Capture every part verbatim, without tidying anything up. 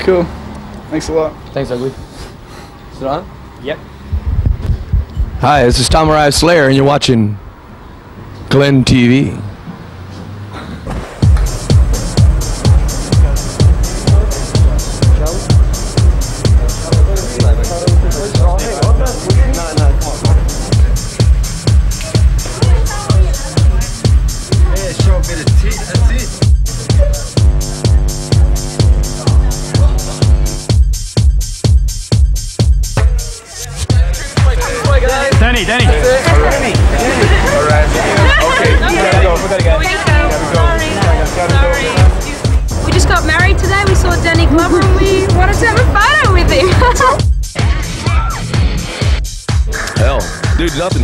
Cool. Thanks a lot. Thanks, Ugly. Is it on? Yep. Hi, this is Tom Mariah Slayer, and you're watching Glen T V.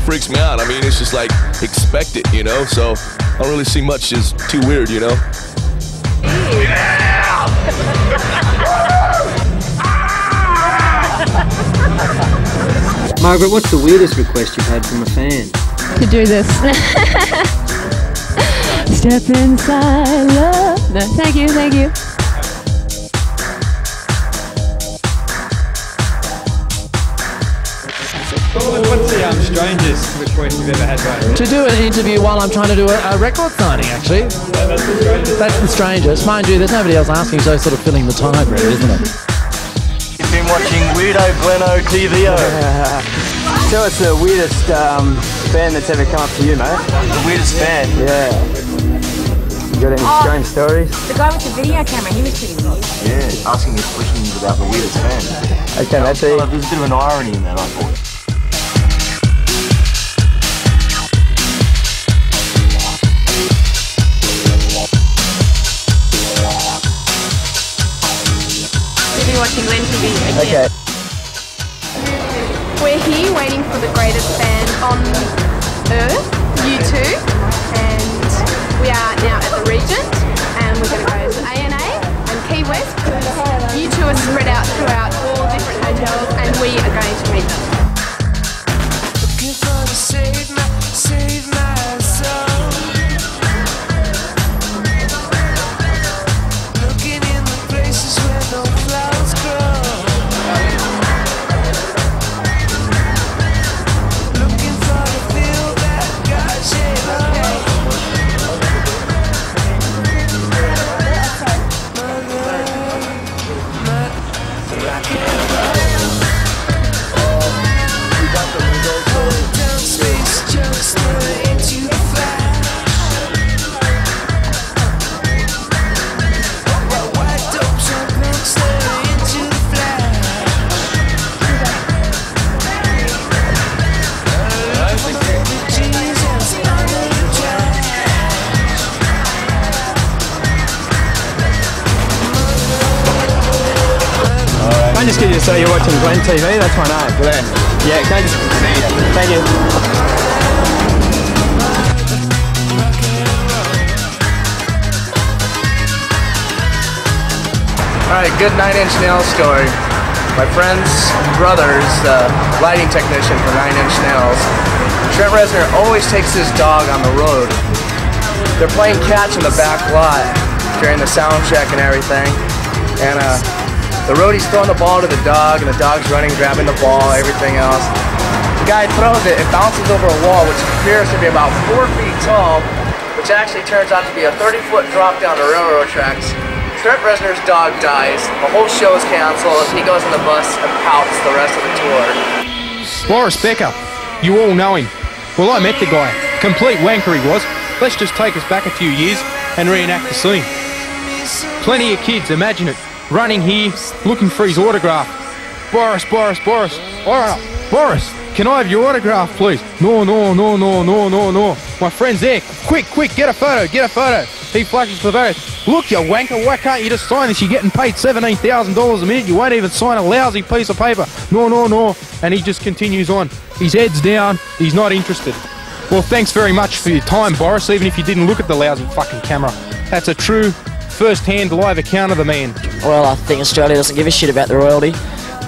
Freaks me out. I mean, it's just like, expect it, you know? So, I don't really see much as too weird, you know? Yeah! Margaret, what's the weirdest request you've had from a fan? To do this. Step inside, love. No, thank you, thank you. What's the um, strangest request you've ever had by? To do an interview while I'm trying to do a, a record signing, actually. Yeah, that's the strangest. That's the strangest. Mind you, there's nobody else asking, so sort of filling the time, really, isn't it? You've been watching Weirdo Gleno T V O. Uh, tell us the weirdest um, fan that's ever come up to you, mate. The weirdest fan? Yeah. You got any oh, strange stories? The guy with the video camera, he was pretty weird. Yeah, asking his questions about the weirdest fan. Okay, that's it. There's a bit of an irony in that, I thought. Watching Glen T V again. Okay. We're here waiting for the greatest band on earth, U two, and we are now at the Regent, and we're going to go to A and A and Key West. U two are spread out throughout all different hotels, and we are going to meet them. Looking for to save my, save my soul. Looking in the places where no. So you're watching Glen T V, that's my name. Glen. Yeah, can I just see you? Thank you. Alright, good Nine Inch Nails story. My friend's brother's the uh, lighting technician for Nine Inch Nails. Trent Reznor always takes his dog on the road. They're playing catch in the back lot during the sound check and everything. And uh, the roadie's throwing the ball to the dog, and the dog's running, grabbing the ball, everything else. The guy throws it, it bounces over a wall, which appears to be about four feet tall, which actually turns out to be a thirty-foot drop down to railroad tracks. Trent Reznor's dog dies, the whole show is canceled, he goes on the bus and pouts the rest of the tour. Boris Becker, you all know him. Well, I met the guy. Complete wanker he was. Let's just take us back a few years and reenact the scene. Plenty of kids, imagine it. Running here, looking for his autograph. Boris, Boris, Boris. All right, Boris, can I have your autograph, please? No, no, no, no, no, no, no. My friend's there. Quick, quick, get a photo, get a photo. He flashes the photo. Look, you wanker, why can't you just sign this? You're getting paid seventeen thousand dollars a minute. You won't even sign a lousy piece of paper. No, no, no. And he just continues on. His head's down. He's not interested. Well, thanks very much for your time, Boris, even if you didn't look at the lousy fucking camera. That's a true first-hand live account of the man. Well, I think Australia doesn't give a shit about the royalty.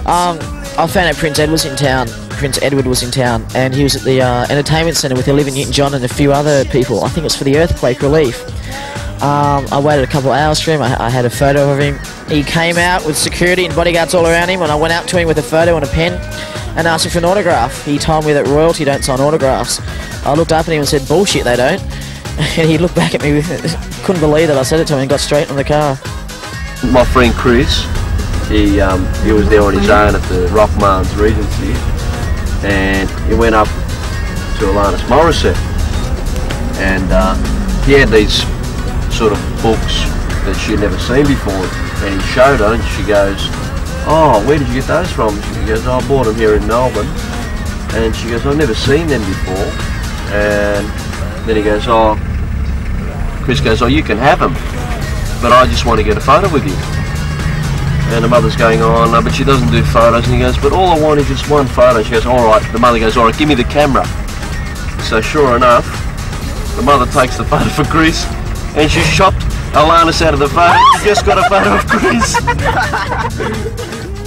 Um, I found out Prince Edward was in town. Prince Edward was in town, and he was at the uh, entertainment centre with Olivia Newton-John and a few other people. I think it's for the earthquake relief. Um, I waited a couple of hours for him. I, I had a photo of him. He came out with security and bodyguards all around him, and I went out to him with a photo and a pen and asked him for an autograph. He told me that royalty don't sign autographs. I looked up at him and said, bullshit, they don't. And he looked back at me, couldn't believe that I said it to him, and got straight in the car. My friend Chris, he, um, he was there on his own at the Rockman's Regency, and he went up to Alanis Morissette, and uh, he had these sort of books that she'd never seen before, and he showed her, and she goes, oh, where did you get those from? She goes, oh, I bought them here in Melbourne. And she goes, I've never seen them before. And then he goes, oh, Chris goes, oh, you can have them, but I just want to get a photo with you. And the mother's going, oh, no, but she doesn't do photos. And he goes, but all I want is just one photo. She goes, all right. The mother goes, all right, give me the camera. So sure enough, the mother takes the photo for Chris, and she shot Alanis out of the photo. She just got a photo of Chris.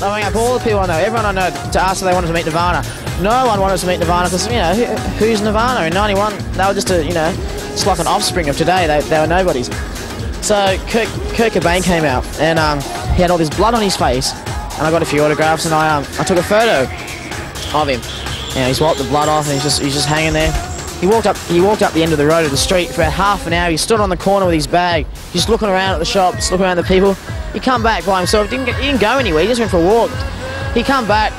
I mean, for all the people I know, everyone I know, to ask if they wanted to meet Nirvana, no one wanted us to meet Nirvana because, you know, who, who's Nirvana? In ninety-one, they were just a, you know, it's like an offspring of today. They, they were nobodies. So Kurt, Kurt Cobain came out, and um, he had all this blood on his face, and I got a few autographs, and I um, I took a photo of him. You know, he's wiped the blood off, and he's just he's just hanging there. He walked up, he walked up the end of the road of the street for about half an hour. He stood on the corner with his bag, just looking around at the shops, looking around at the people. He come back by himself. Didn't get, he didn't go anywhere. He just went for a walk. He come back,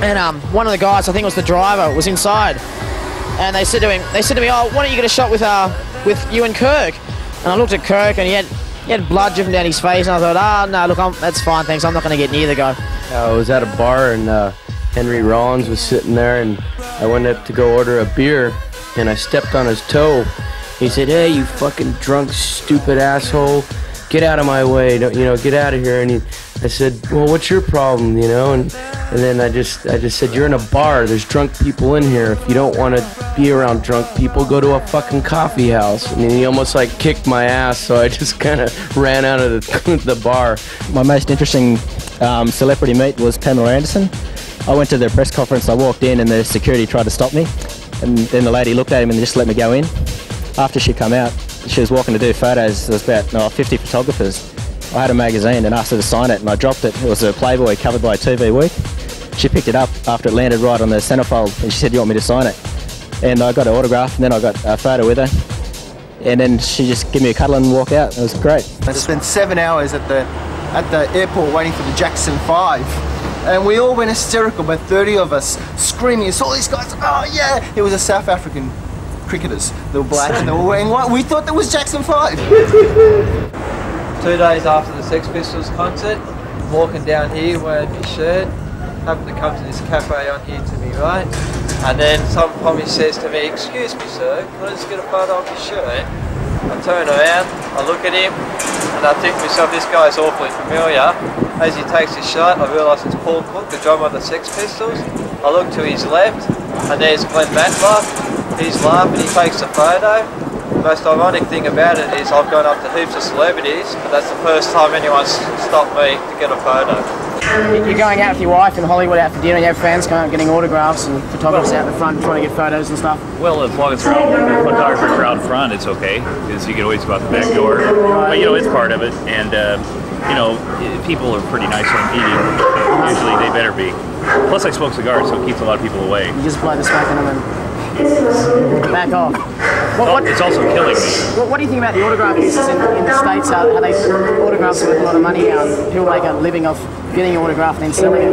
and um, one of the guys, I think it was the driver, was inside, and they said to him, they said to me, "Oh, why don't you get a shot with uh, with you and Kirk?" And I looked at Kirk, and he had he had blood dripping down his face, and I thought, "Ah, oh, no, look, I'm, that's fine, thanks. I'm not going to get near the guy." I was at a bar, and uh, Henry Rollins was sitting there, and I went up to go order a beer, and I stepped on his toe. He said, hey, you fucking drunk, stupid asshole. Get out of my way. Don't, you know, get out of here. And he, I said, well, what's your problem, you know? And, and then I just, I just said, you're in a bar. There's drunk people in here. If you don't want to be around drunk people, go to a fucking coffee house. And he almost, like, kicked my ass, so I just kind of ran out of the, the bar. My most interesting um, celebrity meet was Pamela Anderson. I went to their press conference. I walked in, and the security tried to stop me. And then the lady looked at him and just let me go in. After she come out, she was walking to do photos. There was about no, fifty photographers. I had a magazine and asked her to sign it, and I dropped it. It was a Playboy covered by T V Week. She picked it up after it landed right on the centerfold, and she said, you want me to sign it? And I got an autograph, and then I got a photo with her. And then she just gave me a cuddle and walk out. It was great. I spent seven hours at the, at the airport waiting for the Jackson five. And we all went hysterical, about thirty of us, screaming, it's all these guys, oh yeah! It was the South African cricketers. They were black and they were wearing white. We thought that was Jackson five! Two days after the Sex Pistols concert, I'm walking down here wearing my shirt, happened to come to this cafe on here to me, right? And then some pommy says to me, excuse me sir, can I just get a photo of your shirt? I turn around, I look at him, and I think to myself, this guy's awfully familiar. As he takes his shot, I realise it's Paul Cook, the drummer of the Sex Pistols. I look to his left, and there's Glenn Matlock. He's laughing, he takes the photo. The most ironic thing about it is I've gone up to heaps of celebrities, but that's the first time anyone's stopped me to get a photo. You're going out with your wife in Hollywood out for dinner, and you have fans come out getting autographs and photographers well, out the front trying to get photos and stuff? Well, as long as the photographers are out front, it's okay, because you can always go out the back door. But, you know, it's part of it. and. Uh, You know, people are pretty nice on eating. Usually they better be. Plus I smoke cigars, so it keeps a lot of people away. You just blow the smoke in them and back off. What, what, it's also killing me. What, what do you think about the autograph business in, in the States? Are, are they autographs with a lot of money now? People make a living off getting an autograph and then selling it.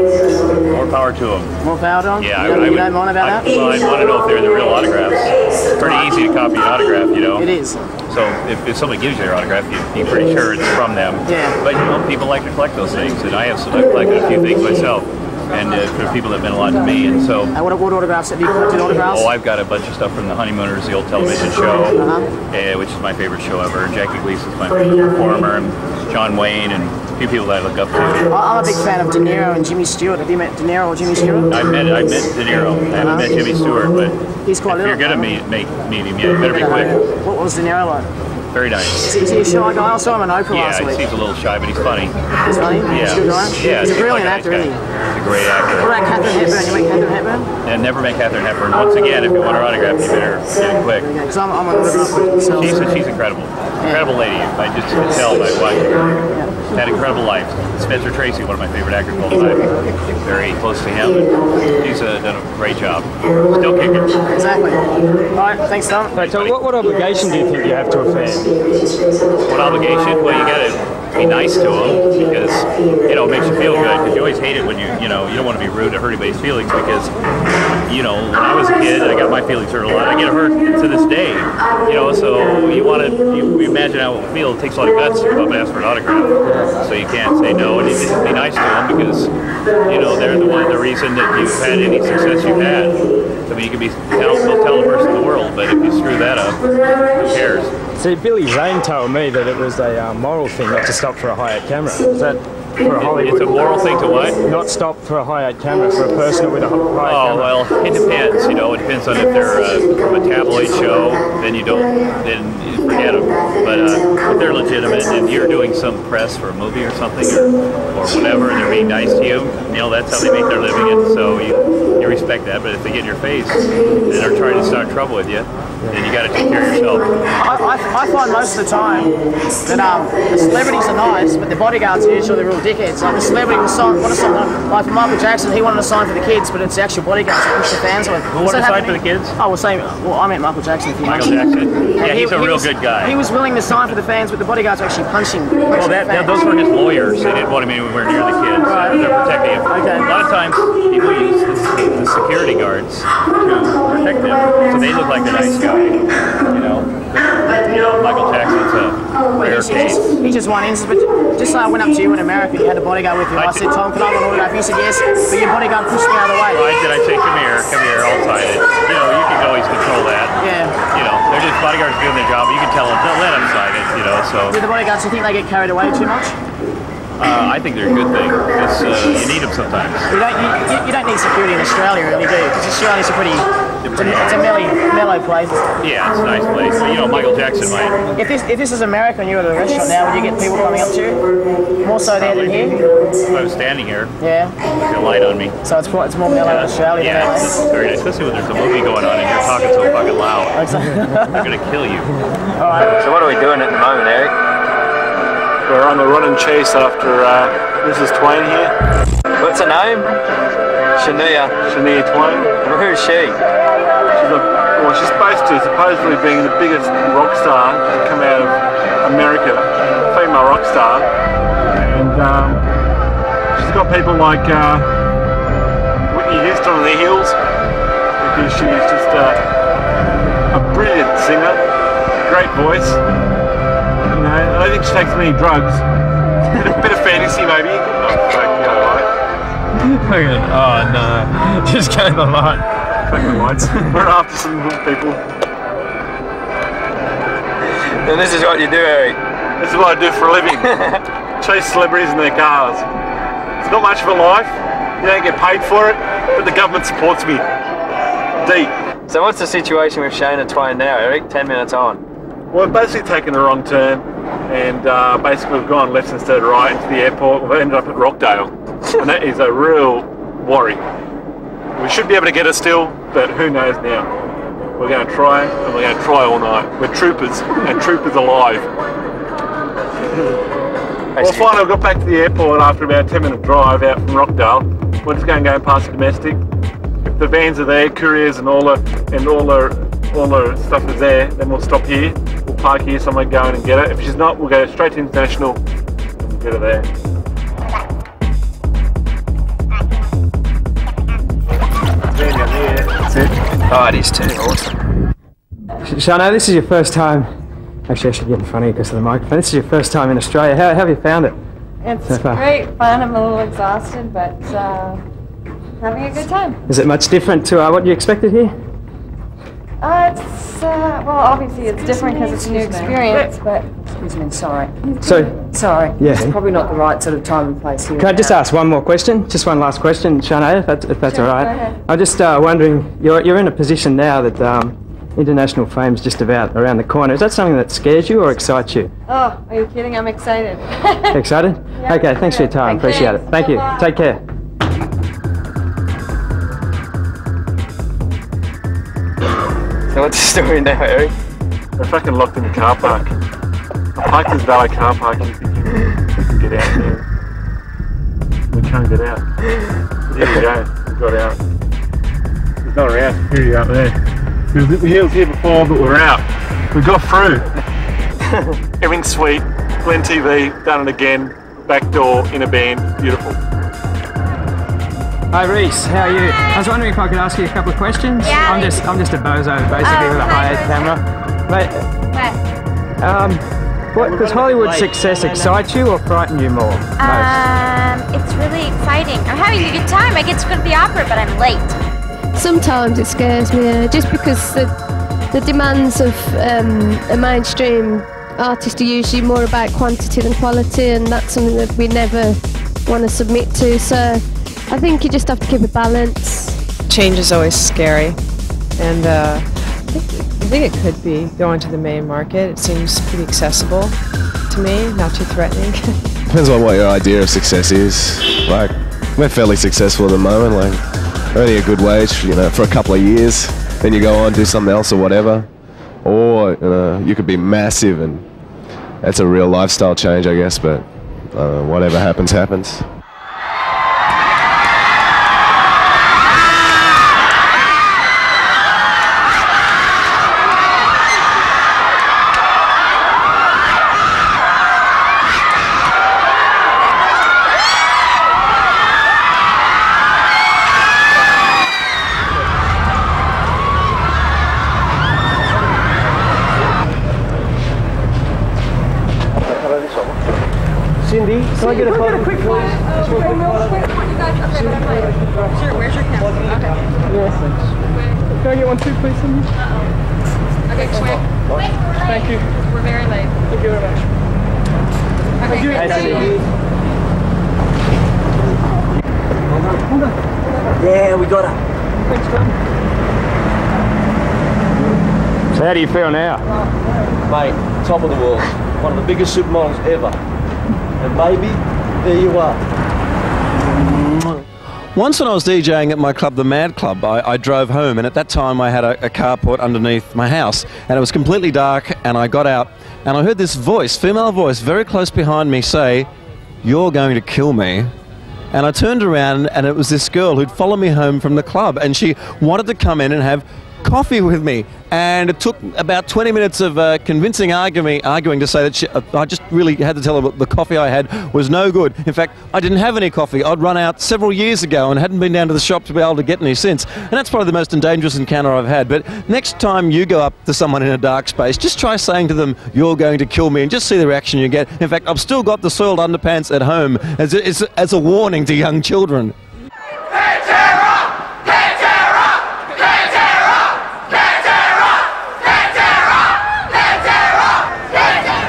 More power to them. More power to them? Yeah. You, I, don't, I you would, don't mind about I, that? Well, I want to know if they're the real autographs. It's pretty easy to copy an autograph, you know? It is. So if, if somebody gives you their autograph, you, you're pretty sure it's from them. Yeah. But you know, people like to collect those things, and I have I collected a few things myself, and uh, there are people that have been a lot to me, and so. And what, what autographs have you collected? Autographs? Oh, I've got a bunch of stuff from The Honeymooners, the old television show, uh-huh. uh, which is my favorite show ever. Jackie Gleason's my favorite performer, and John Wayne, and a few people that I look up to. I'm a big fan of De Niro and Jimmy Stewart. Have you met De Niro or Jimmy Stewart? I've met, I've met De Niro. Uh-huh. I haven't met Jimmy Stewart, but. He's quite if little. If you're going to meet, meet, meet him, yeah, better be quick. What was De Niro like? Very nice. Is he a shy guy? I saw him in Oprah yeah, last week. Yeah, he's a little shy, but he's funny. He's funny? Yeah. He's a, guy. Yeah, he's a brilliant like actor, isn't he? He's a great actor. What about Katharine Hepburn? You met Katharine Hepburn? Yeah, never met Katharine Hepburn. Once again, if you want her autograph, you better get it quick. Because I'm, I'm an autograph. She's, she's incredible. incredible lady. I just could tell by what had incredible life. Spencer Tracy, one of my favorite actors of all time, very close to him. He's uh, done a great job. Still kicking. Exactly. All right, thanks, Tom. Right, so, what, what obligation do you think you have to a fan? What obligation? Well, you got to be nice to them, because you know it makes you feel good. Because you always hate it when you you know you don't want to be rude or hurt anybody's feelings. Because you know when I was a kid, I got my feelings hurt a lot. I get hurt to this day. You know, so you want to you, you imagine how it would feel. It takes a lot of guts to go up and ask for an autograph. So you can't say no, and you need to be nice to them because you know they're the one, the reason that you've had any success you've had. I mean, you can be talented, talented person in the world, but if you screw that up, who cares? See, Billy Zane told me that it was a uh, moral thing not to stop for a high-end camera. Is that for a Hollywood? It's a moral thing to what? Not stop for a high-end camera, for a person with a high-end camera. Oh, well, it depends, you know. It depends on if they're uh, from a tabloid show, then you don't, then you forget them. But uh, if they're legitimate, if you're doing some press for a movie or something, or, or whatever, and they're being nice to you, you know, that's how they make their living, and so you, you respect that. But if they get in your face, and they're trying to start trouble with you, and you got to take care of yourself. I, I, I find most of the time that um, the celebrities are nice, but the bodyguards are usually real dickheads. Like the celebrity will sign, what a song, like for Michael Jackson, he wanted to sign for the kids, but it's the actual bodyguards that push the fans with. Who wanted to sign for the kids? Oh, well, same. Well, I meant Michael Jackson. If you Michael know. Jackson. Yeah, yeah he, he's a he real was, good guy. He was willing to sign for the fans, but the bodyguards were actually punching. punching well, that, that, those were his lawyers. They didn't want him anywhere near the kids. Right. They're protecting him. Okay. A lot of times people use the, the security guards to protect them, so they look like the nice guys. You know, you know, Michael Jackson's a rare case. He just won instance, but just so I went up to you in America, you had a bodyguard with you. I, I said, Tom, can I have an autograph? You said yes, but your bodyguard pushed me out of the way. Well, I said, I say, come here, come here, I'll sign it. You know, you can always control that. Yeah. You know, they're just bodyguards doing their job, but you can tell them, don't let them sign it, you know, so. Do the bodyguards, do you think they get carried away too much? Uh, I think they're a good thing. It's, uh, you need them sometimes. You don't, you, you, you don't need security in Australia, really, do you? Because Australia's a pretty, it's a mellow, mellow place. Yeah, it's a nice place. But, you know, Michael Jackson might. If this, if this is America and you were at a restaurant now, would you get people coming up to you? More so there than here? If I was standing here, yeah, there's a light on me. So it's, it's more mellow in Australia than L A? Yeah, it's very nice. Especially when there's a movie going on and you're talking so fucking loud. They're going to kill you. All right. So what are we doing at the moment, Eric? We're on the run and chase after uh, Missus Twain here. What's her name? Shania. Shania Twain. And who is she? She's a, well, she's supposed to supposedly being the biggest rock star to come out of America, female rock star. And um, she's got people like uh, Whitney Houston on the heels, because she was just uh, a brilliant singer, great voice. I don't think she takes any drugs. Bit, of, bit of fantasy, maybe. Oh, fuck, you know, right? Okay. Oh, no. Just go to the light. Fuck the lights. We're after some good people. And this is what you do, Eric. This is what I do for a living. Chase celebrities in their cars. It's not much of a life. You don't get paid for it, but the government supports me. Deep. So what's the situation with Shania Twain now, Eric? Ten minutes on. Well, we've basically taken the wrong turn. And uh, basically we've gone left instead of right into the airport. We've ended up at Rockdale, and that is a real worry. We should be able to get it still, but who knows now. We're going to try, and we're going to try all night. We're troopers, and troopers alive. Well, finally we got back to the airport after about a ten minute drive out from Rockdale. We're just going to go past the domestic. If the vans are there, couriers and all the, and all the, all the stuff is there, then we'll stop here. Park here somewhere, go in and get it. If she's not, we'll go straight to International and we'll get her there. That's it. Oh, it is too. Awesome. Shania, this is your first time. Actually, I should get in front of you because of the microphone. This is your first time in Australia. How, how have you found it? It's so great fun. I'm a little exhausted, but uh, having a good time. Is it much different to uh, what you expected here? Uh, it's, uh, well, obviously it's different because it's a new experience, but... Excuse me, sorry. So, sorry, yeah. It's probably not the right sort of time and place here. Can I just ask one more question? Just one last question, Shania, if that's, if that's all right. I'm just uh, wondering, you're, you're in a position now that um, international fame's just about around the corner. Is that something that scares you or excites you? Oh, are you kidding? I'm excited. Excited? Yeah, okay, thanks for your time. Thanks. Appreciate it. Thank you. Bye. Take care. What's the story now, Eric? They're fucking locked in the car park. Park is valid car park, you can get out there. We can't get out. There we go, we got out. There's not around security up there. We were here before, but we're out. We got through. Everything's sweet. Glen T V, done it again. Back door, in a band, beautiful. Hi Reese, how are you? Hi. I was wondering if I could ask you a couple of questions. Yeah. I'm just, I'm just a bozo basically oh, with a high-end camera. Mate, what? Um, what does Hollywood success no, no, no. excite you or frighten you more? Um, most? It's really exciting. I'm having a good time. I get to go to the opera, but I'm late. Sometimes it scares me, uh, just because the the demands of um, a mainstream artist are usually more about quantity than quality, and that's something that we never want to submit to. So I think you just have to keep a balance. Change is always scary, and uh, I think it could be going to the main market. It seems pretty accessible to me, not too threatening. Depends on what your idea of success is. Like, we're fairly successful at the moment, like earning a good wage, you know, for a couple of years. Then you go on, do something else or whatever. Or you know, you could be massive, and that's a real lifestyle change, I guess, but uh, whatever happens, happens. Can I get a quick one? Quick one. Sure, where's your camera? Okay. Yeah. Can I get one too, please? Uh-oh. Okay, quick. Thank you. We're very late. Thank you very much. Okay, yeah, we got her. Thanks, Tom. So how do you feel now? Mate, top of the world. One of the biggest supermodels ever. And baby, there you are. Once when I was DJing at my club, the Mad Club, I, I drove home, and at that time I had a, a carport underneath my house, and it was completely dark, and I got out, and I heard this voice, female voice, very close behind me say, "You're going to kill me." And I turned around, and it was this girl who'd followed me home from the club, and she wanted to come in and have coffee with me, and it took about twenty minutes of uh, convincing arguing, arguing to say that she, uh, I just really had to tell her that the coffee I had was no good. In fact, I didn't have any coffee. I'd run out several years ago and hadn't been down to the shop to be able to get any since, and that's probably the most dangerous encounter I've had. But next time you go up to someone in a dark space, just try saying to them, "You're going to kill me," and just see the reaction you get. In fact, I've still got the soiled underpants at home as, as, as a warning to young children.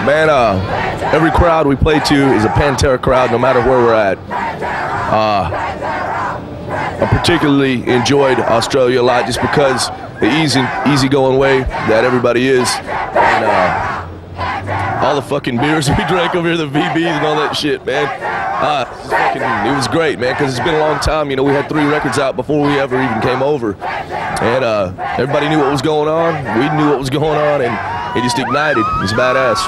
Man, uh, every crowd we play to is a Pantera crowd, no matter where we're at. Uh, I particularly enjoyed Australia a lot just because the easy, easygoing way that everybody is, and uh, all the fucking beers we drank over here, the V Bs and all that shit, man. Uh, fucking, it was great, man, because it's been a long time. You know, we had three records out before we ever even came over, and uh, everybody knew what was going on. We knew what was going on, and it just ignited. It's badass.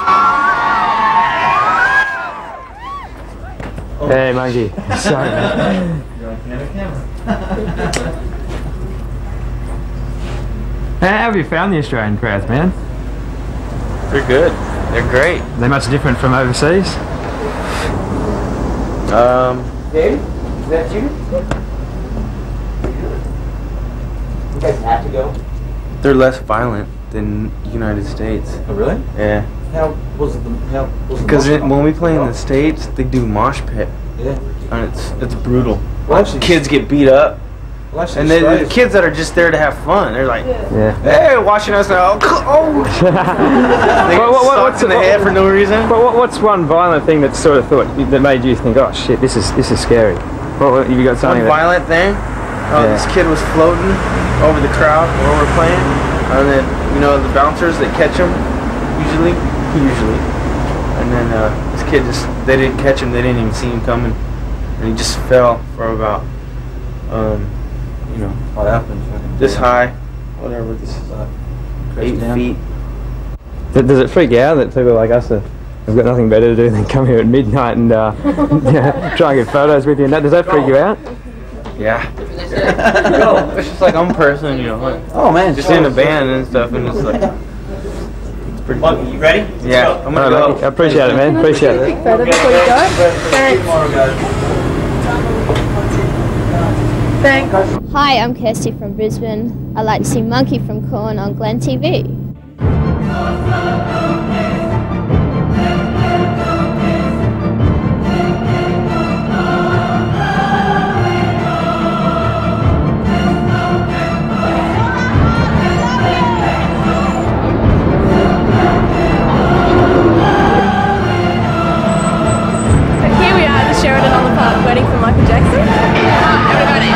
Oh. Hey, Monkey. Sorry, man. You're looking at a camera. How have you found the Australian crowds, man? They're good. They're great. Are they much different from overseas? Um. Dave, is that you? You guys have to go. They're less violent than United States. Oh really? Yeah. How was it? The, how was it? Because when we play in the States, they do mosh pit. Yeah. And it's it's brutal. Well, actually, kids get beat up. Well, actually, and then the kids that are just there to have fun, they're like, yeah. Hey, watching us now. Oh. They get what, what, what's in the what, head for no reason. But what, what's one violent thing that sort of thought that made you think, oh shit, this is this is scary? What have you got? Something. One violent thing. Oh, yeah. This kid was floating over the crowd while we're playing. And then, you know, the bouncers, they catch him, usually, usually. And then uh, this kid just, they didn't catch him, they didn't even see him coming. And he just fell for about, um, you know, what happened? This high, whatever, this is uh, eight feet. Does it freak you out that people like us are I've got nothing better to do than come here at midnight and uh, yeah, try and get photos with you. And that, does that freak you out? Yeah. No, it's just like I'm person, you know. Like, oh man, just so in a band and stuff, and it's like. It's pretty Monkey, cool. You ready? Yeah. Go. I'm gonna go. I appreciate it, man. Appreciate it. Before you go. Thanks. Thanks. Hi, I'm Kirsty from Brisbane. I'd like to see Monkey from Korn on Glen T V. Waiting for Michael Jackson. Everybody.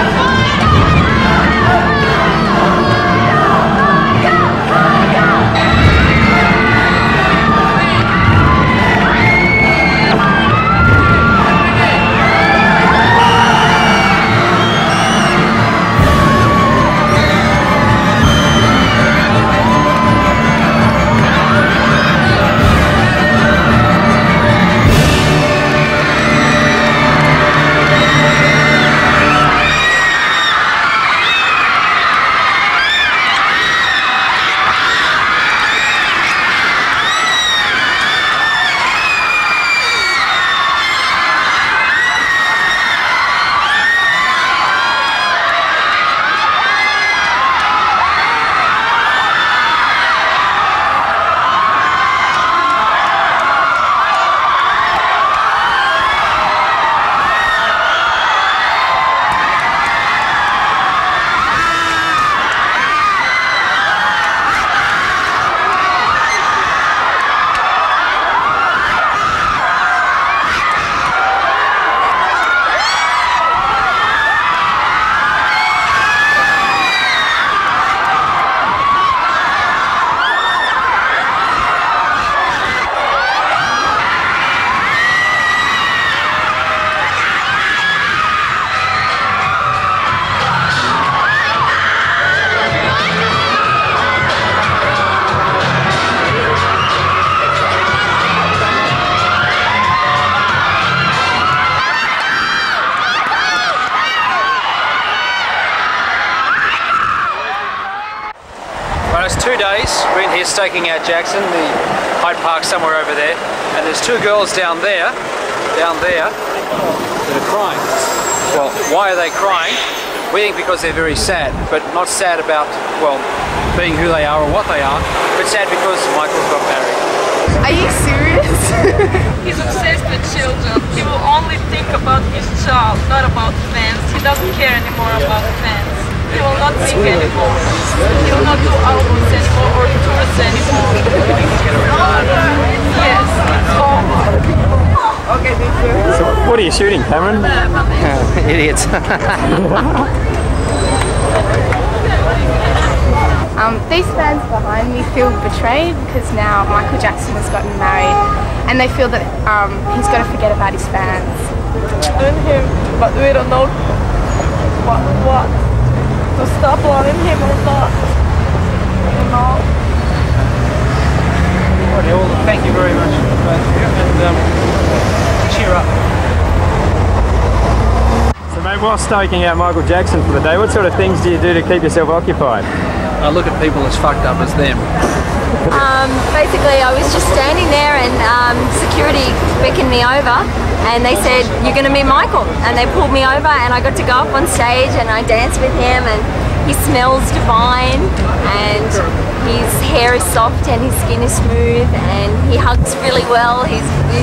Staking out Jackson, the Hyde Park somewhere over there, and there's two girls down there, down there, that are crying. Well, why are they crying? We think because they're very sad, but not sad about, well, being who they are or what they are, but sad because Michael's got married. Are you serious? He's obsessed with children. He will only think about his child, not about fans. He doesn't care anymore about fans. He will not sing anymore. He will not do albums anymore or tours anymore. Yes, it's over. Okay, thank you. So what are you shooting, Cameron? Uh, idiots. um, these fans behind me feel betrayed because now Michael Jackson has gotten married and they feel that um, he's got to forget about his fans. And him, but we don't know what. what. To stop loving him or not, you know. Well, thank you very much, and um, cheer up. So mate, while staking out Michael Jackson for the day, what sort of things do you do to keep yourself occupied? I look at people as fucked up as them. Um, basically, I was just standing there and um, security beckoned me over and they said, you're going to meet Michael. And they pulled me over and I got to go up on stage and I danced with him and he smells divine and his hair is soft and his skin is smooth and he hugs really well. He's, he's,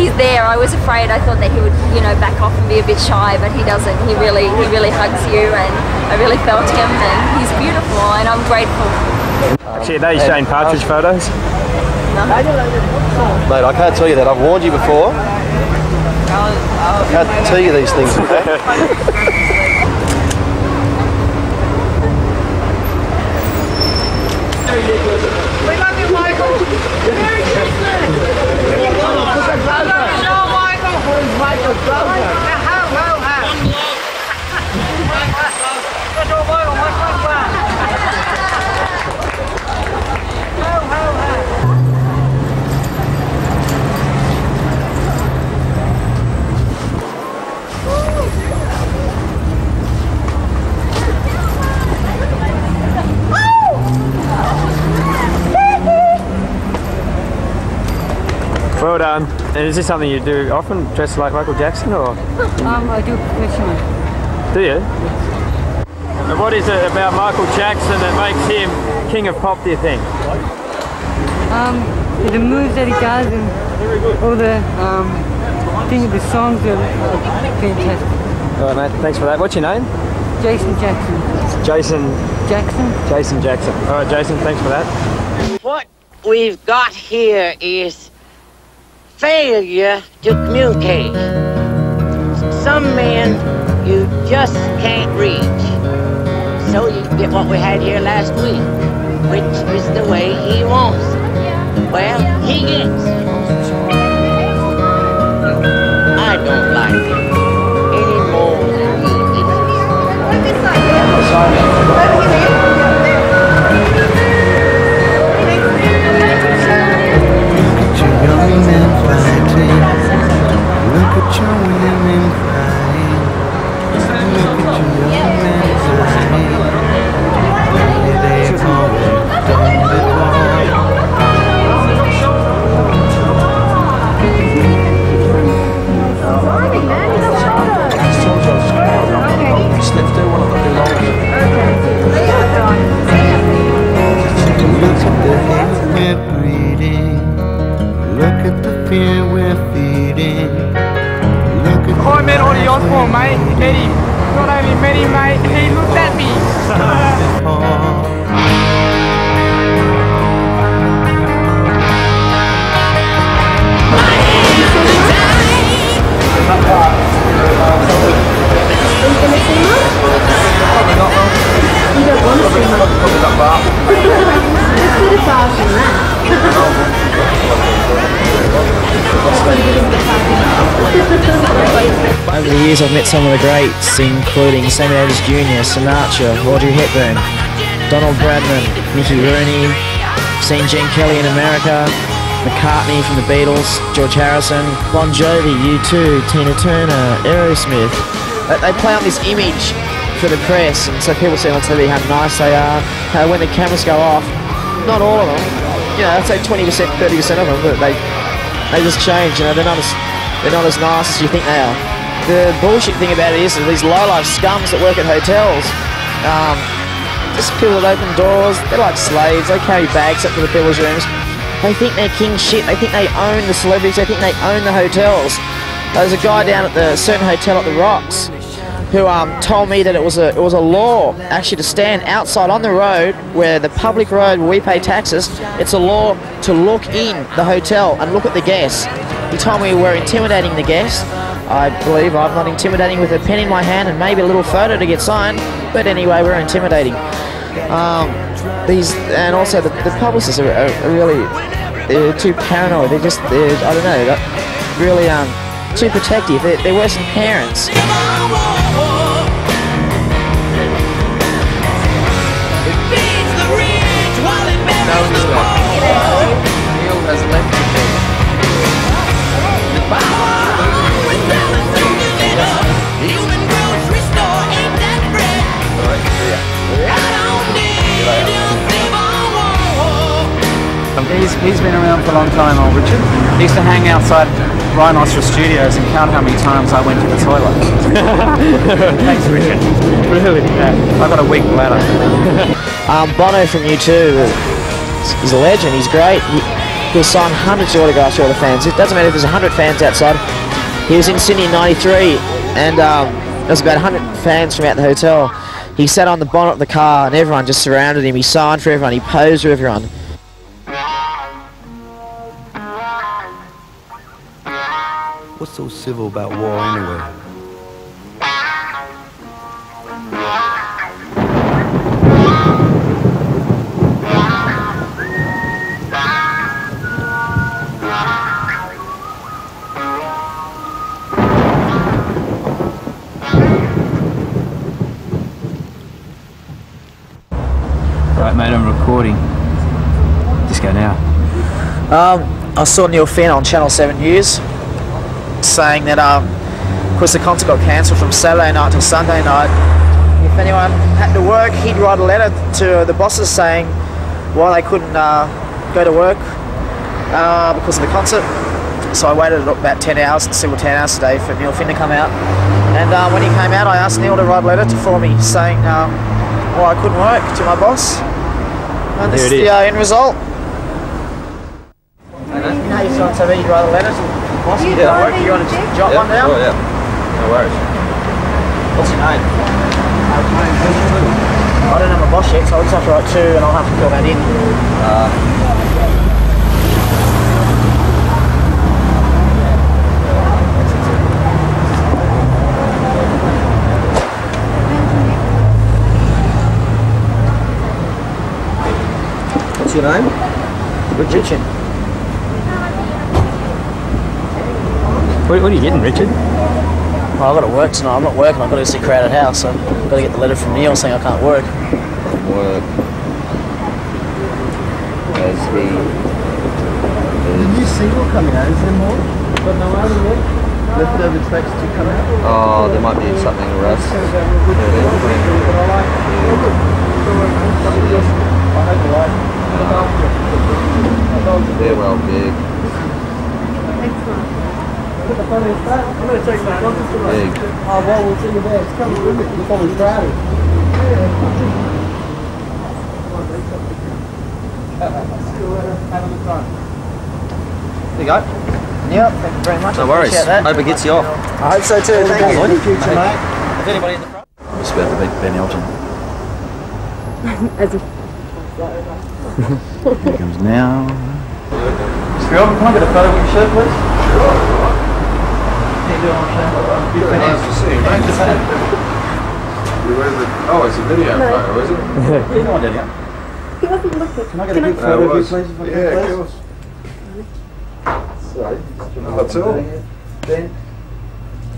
he's there. I was afraid. I thought that he would, you know, back off and be a bit shy, but he doesn't. He really, he really hugs you and I really felt him and he's beautiful and I'm grateful. Actually, are they Shane Partridge photos? No. Mate, I can't tell you that. I've warned you before. I can't tell you these things. We love you, Michael. Merry Christmas. Hello, Michael. done. And is this something you do often, dress like Michael Jackson, or? Um, I do professionally. Do you? Yes. And what is it about Michael Jackson that makes him king of pop, do you think? Um, the moves that he does and all the um, things, the songs are fantastic. All right, mate, thanks for that. What's your name? Jason Jackson. Jason Jackson? Jason Jackson. All right, Jason, thanks for that. What we've got here is failure to communicate. Some men you just can't reach. So you get what we had here last week, which is the way he wants it. Well, he gets it. I don't like it any more than he Over the years I've met some of the greats, including Sammy Davis Junior, Sinatra, Audrey Hepburn, Donald Bradman, Mickey Rooney, I've seen Gene Kelly in America, McCartney from the Beatles, George Harrison, Bon Jovi, U two, Tina Turner, Aerosmith. They play on this image for the press, and so people see on T V how nice they are, how when the cameras go off, not all of them, you know, I'd say twenty percent, thirty percent of them, but they, they just change, you know, they're not, as, they're not as nice as you think they are. The bullshit thing about it is that these low-life scums that work at hotels, um, just people that open doors, they're like slaves, they carry bags up to the people's rooms, they think they're king shit, they think they own the celebrities, they think they own the hotels. There's a guy down at the certain hotel at the Rocks, who um, told me that it was a it was a law actually to stand outside on the road, where the public road where we pay taxes, it's a law to look in the hotel and look at the guests. He told me we were intimidating the guests. I believe I'm not intimidating with a pen in my hand and maybe a little photo to get signed, but anyway, we're intimidating. Um, these and also the, the publicists are, are, are really they're too paranoid. They're just they're, I don't know, they're really um, too protective. They're, they're worse than parents. He's, he's been around for a long time, old Richard. He used to hang outside Rhinoceros Studios and count how many times I went to the toilet. Thanks, Richard. Really? Yeah, I've got a weak bladder. um, Bono from U two, he's a legend, he's great. He, he'll sign hundreds of autographs for all the fans. It doesn't matter if there's a hundred fans outside. He was in Sydney in ninety-three, and um, there was about a hundred fans from out the hotel. He sat on the bonnet of the car, and everyone just surrounded him. He signed for everyone, he posed for everyone. What's so civil about war anyway? Right, mate, I'm recording. Just go now. Um, I saw Neil Finn on Channel seven News, saying that um, of course the concert got cancelled from Saturday night till Sunday night. If anyone had to work, he'd write a letter to the bosses saying why they couldn't uh, go to work uh, because of the concert. So I waited about ten hours, a single ten hours a day for Neil Finn to come out. And uh, when he came out, I asked Neil to write a letter to, for me saying um, well, I couldn't work, to my boss. And this is the uh, end result. No, he's on T V, you write a letter to the boss. You don't work, you want to jot one down? Yeah, no worries. What's your name? I don't have my boss yet, so I'll just have to write two and I'll have to fill that in. Uh, What's your name? Richard. Richard. What, what are you getting, Richard? Well, I've got to work tonight. I'm not working. I've got to see Crowded House. So I've got to get the letter from Neil saying I can't work. Work. As the... Is a new single coming out? Is there more? Got no other work? Leftover tracks to come out? Oh, there might be something, Russ. Yeah. Uh, they're well big. I'm going to take that. Big. Oh, well, we'll see you there. It's coming with it before we try it. There you go. Yep, thank you very much. No worries. I hope it gets you off. I hope so too. Thank, thank you. you. Future, mate. If anybody in the front. It's about to beat Ben Elton. As a Here comes now. Mister Elton, can I get a photo with your shirt, please? Sure. How you doing, my friend? Sure, nice to see you, mate. Oh, it's a video no. photo, is it? Yeah. What are you doing, Daddy? He wasn't looking. Can I get can a good I... photo no, with you, please? If I yeah, can, please? Of course. So, that's all. Ben?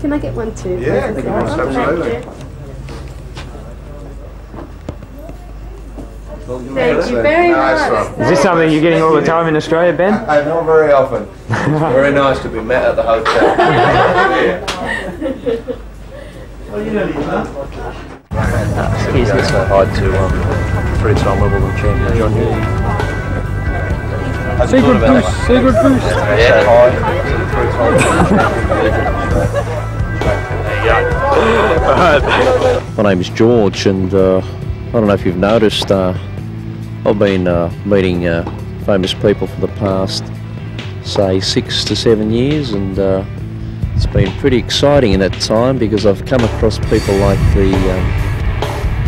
Can I get one too? Yeah, please? Can I absolutely. Thank you very nice much. One. Is this something you're getting all the time in Australia, Ben? I, I, not very often. It's very nice to be met at the hotel. What are you doing, huh? He's going to hide to um, three-time Wimbledon champion John Wayne. Secret boost, secret boost. Yeah, hide. There you go. My name is George, and uh, I don't know if you've noticed. Uh, I've been uh, meeting uh, famous people for the past, say, six to seven years, and uh, it's been pretty exciting in that time because I've come across people like the um,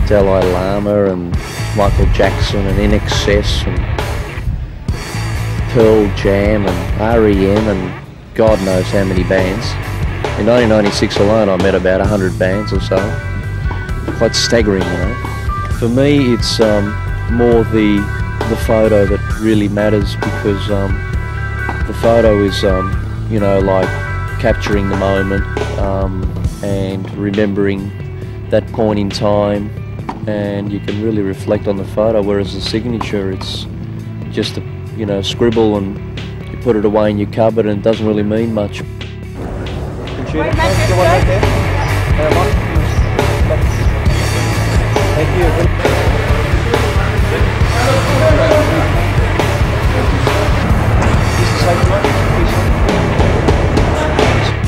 Dalai Lama and Michael Jackson and N X S and Pearl Jam and R E M and God knows how many bands. In nineteen ninety-six alone I met about a hundred bands or so. Quite staggering, you know. For me it's... Um, more the the photo that really matters, because um, the photo is um, you know, like capturing the moment um, and remembering that point in time, and you can really reflect on the photo, whereas the signature, it's just a, you know, scribble and you put it away in your cupboard and it doesn't really mean much. Thank you.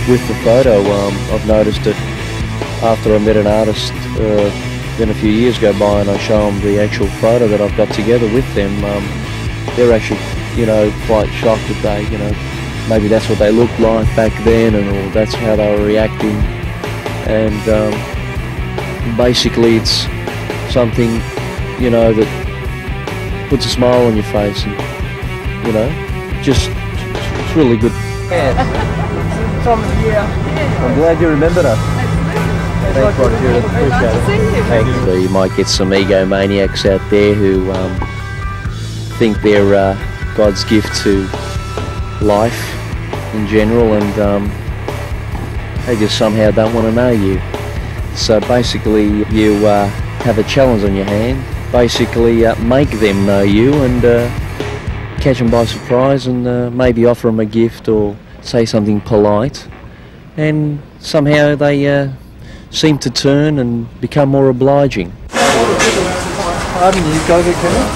With the photo, um, I've noticed that after I met an artist, uh, then a few years go by and I show them the actual photo that I've got together with them, um, they're actually, you know, quite shocked that they, you know, maybe that's what they looked like back then, and or that's how they were reacting. And um, basically it's something, you know, that puts a smile on your face, and, you know, just, it's really good. Yeah. I'm glad you remembered her. Thanks, Roger. Appreciate it. So you might get some egomaniacs out there who um, think they're uh, God's gift to life in general, and um, they just somehow don't want to know you. So basically, you uh, have a challenge on your hand. Basically, uh, make them know you and uh, catch them by surprise, and uh, maybe offer them a gift or say something polite, and somehow they uh, seem to turn and become more obliging. Pardon you, go there, can I?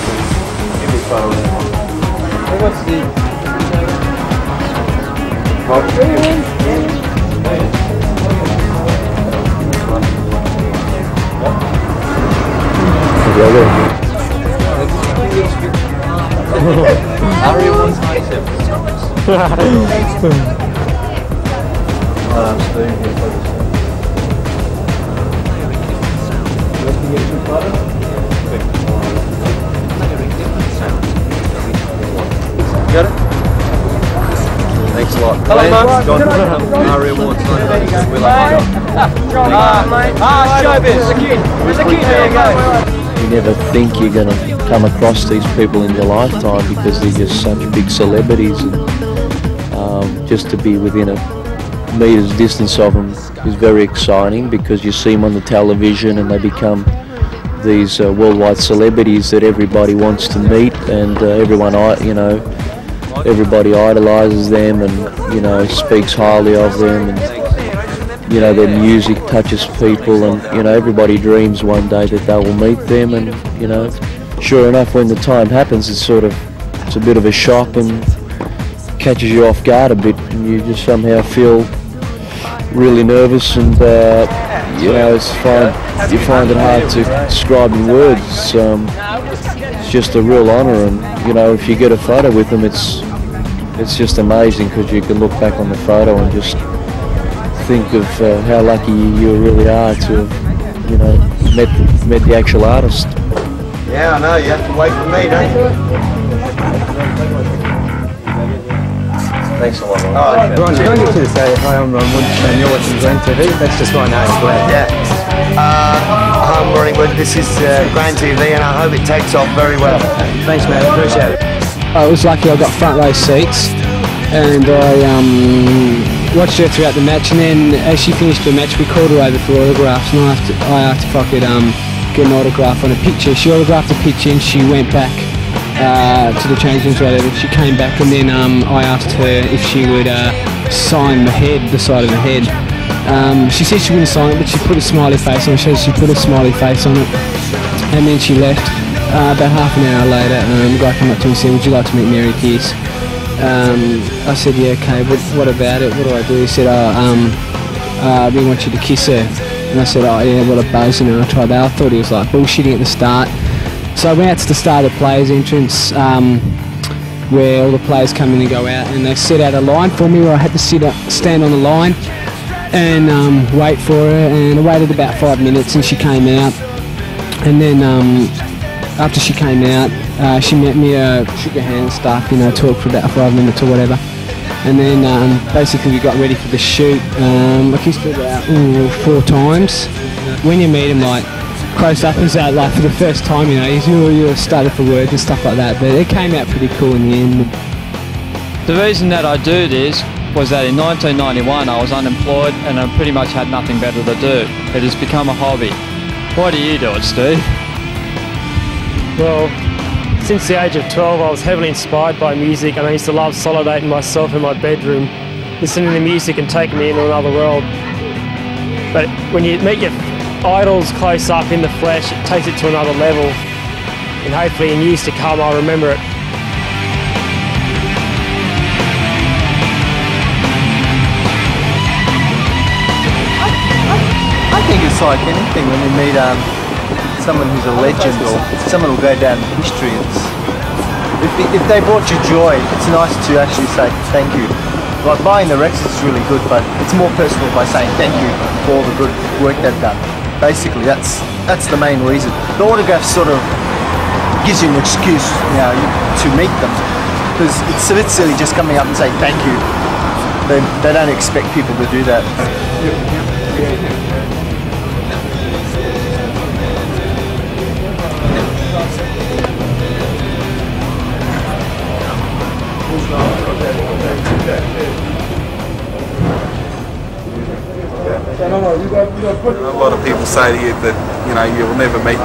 What's the... Got it? Thanks a lot. Hello, Mark. John, Mario Ward, Simon, Willa, Mark. Ah, showbiz. There's a kid. There's a kid. There you go. You never think you're going to come across these people in your lifetime because they're just such big celebrities. And, um, just to be within a meter's distance of them is very exciting because you see them on the television and they become these uh, worldwide celebrities that everybody wants to meet, and uh, everyone, you know, everybody idolises them, and you know, speaks highly of them, and you know, their music touches people, and you know, everybody dreams one day that they will meet them, and you know, sure enough, when the time happens, it's sort of, it's a bit of a shock and catches you off guard a bit, and you just somehow feel really nervous, and uh, you know, it's fine. You find it hard to describe in words. Um, it's just a real honour, and you know, if you get a photo with them, it's it's just amazing because you can look back on the photo and just think of uh, how lucky you really are to have, you know, met the, met the actual artist. Yeah, I know. You have to wait for me, don't you? Thanks a lot. Oh, Ron, do you want to say hi? I'm Ron Wood, and you're watching Glen T V. That's just my name, Glen. Yeah. Uh, hi, I'm Ronnie Wood. This is uh, Glen T V, and I hope it takes off very well. Thanks, man. Appreciate it. I was lucky. I got front row seats, and I um, watched her throughout the match. And then, as she finished the match, we called her over for autographs, and I asked, I asked if I could um, get an autograph on a picture. She autographed a picture, and she went back Uh, to the changing room, and she came back, and then um, I asked her if she would uh, sign the head, the side of the head. Um, she said she wouldn't sign it, but she put a smiley face on it. She, she put a smiley face on it, and then she left. Uh, about half an hour later, um, a guy came up to me and said, "Would you like to meet Mary Pierce?" Um, I said, "Yeah, okay. But what about it? What do I do?" He said, "Oh, um, uh, we want you to kiss her." And I said, "Oh, yeah, what a buzz!" And I tried that. I thought he was like bullshitting at the start. So I went out to the start of the players' entrance, um, where all the players come in and go out, and they set out a line for me where I had to sit up, stand on the line and um, wait for her, and I waited about five minutes and she came out, and then um, after she came out, uh, she met me, uh, shook her hand and stuff, you know, talked for about five minutes or whatever, and then um, basically we got ready for the shoot. um, I kissed her about ooh, four times. When you meet them, like, close up is that, like, for the first time, you know, you're, you're started for words and stuff like that, but it came out pretty cool in the end. The reason that I do this was that in nineteen ninety-one I was unemployed and I pretty much had nothing better to do. It has become a hobby. Why do you do it, Steve? Well, since the age of twelve I was heavily inspired by music, and I used to love solidating myself in my bedroom, listening to music and taking me into another world. But when you make your idols close up in the flesh, it takes it to another level, and hopefully in years to come I'll remember it. I, I, I think it's like anything when you meet um, someone who's a legend or someone who'll go down in history. It's, if, it, if they brought you joy, it's nice to actually say thank you. Like buying the Rex is really good, but it's more personal by saying thank you for all the good work they've done. Basically, that's that's the main reason. The autograph sort of gives you an excuse, you know, to meet them, because it's a bit silly just coming up and saying thank you. They, they don't expect people to do that. A lot of people say to you that, you know, you'll never meet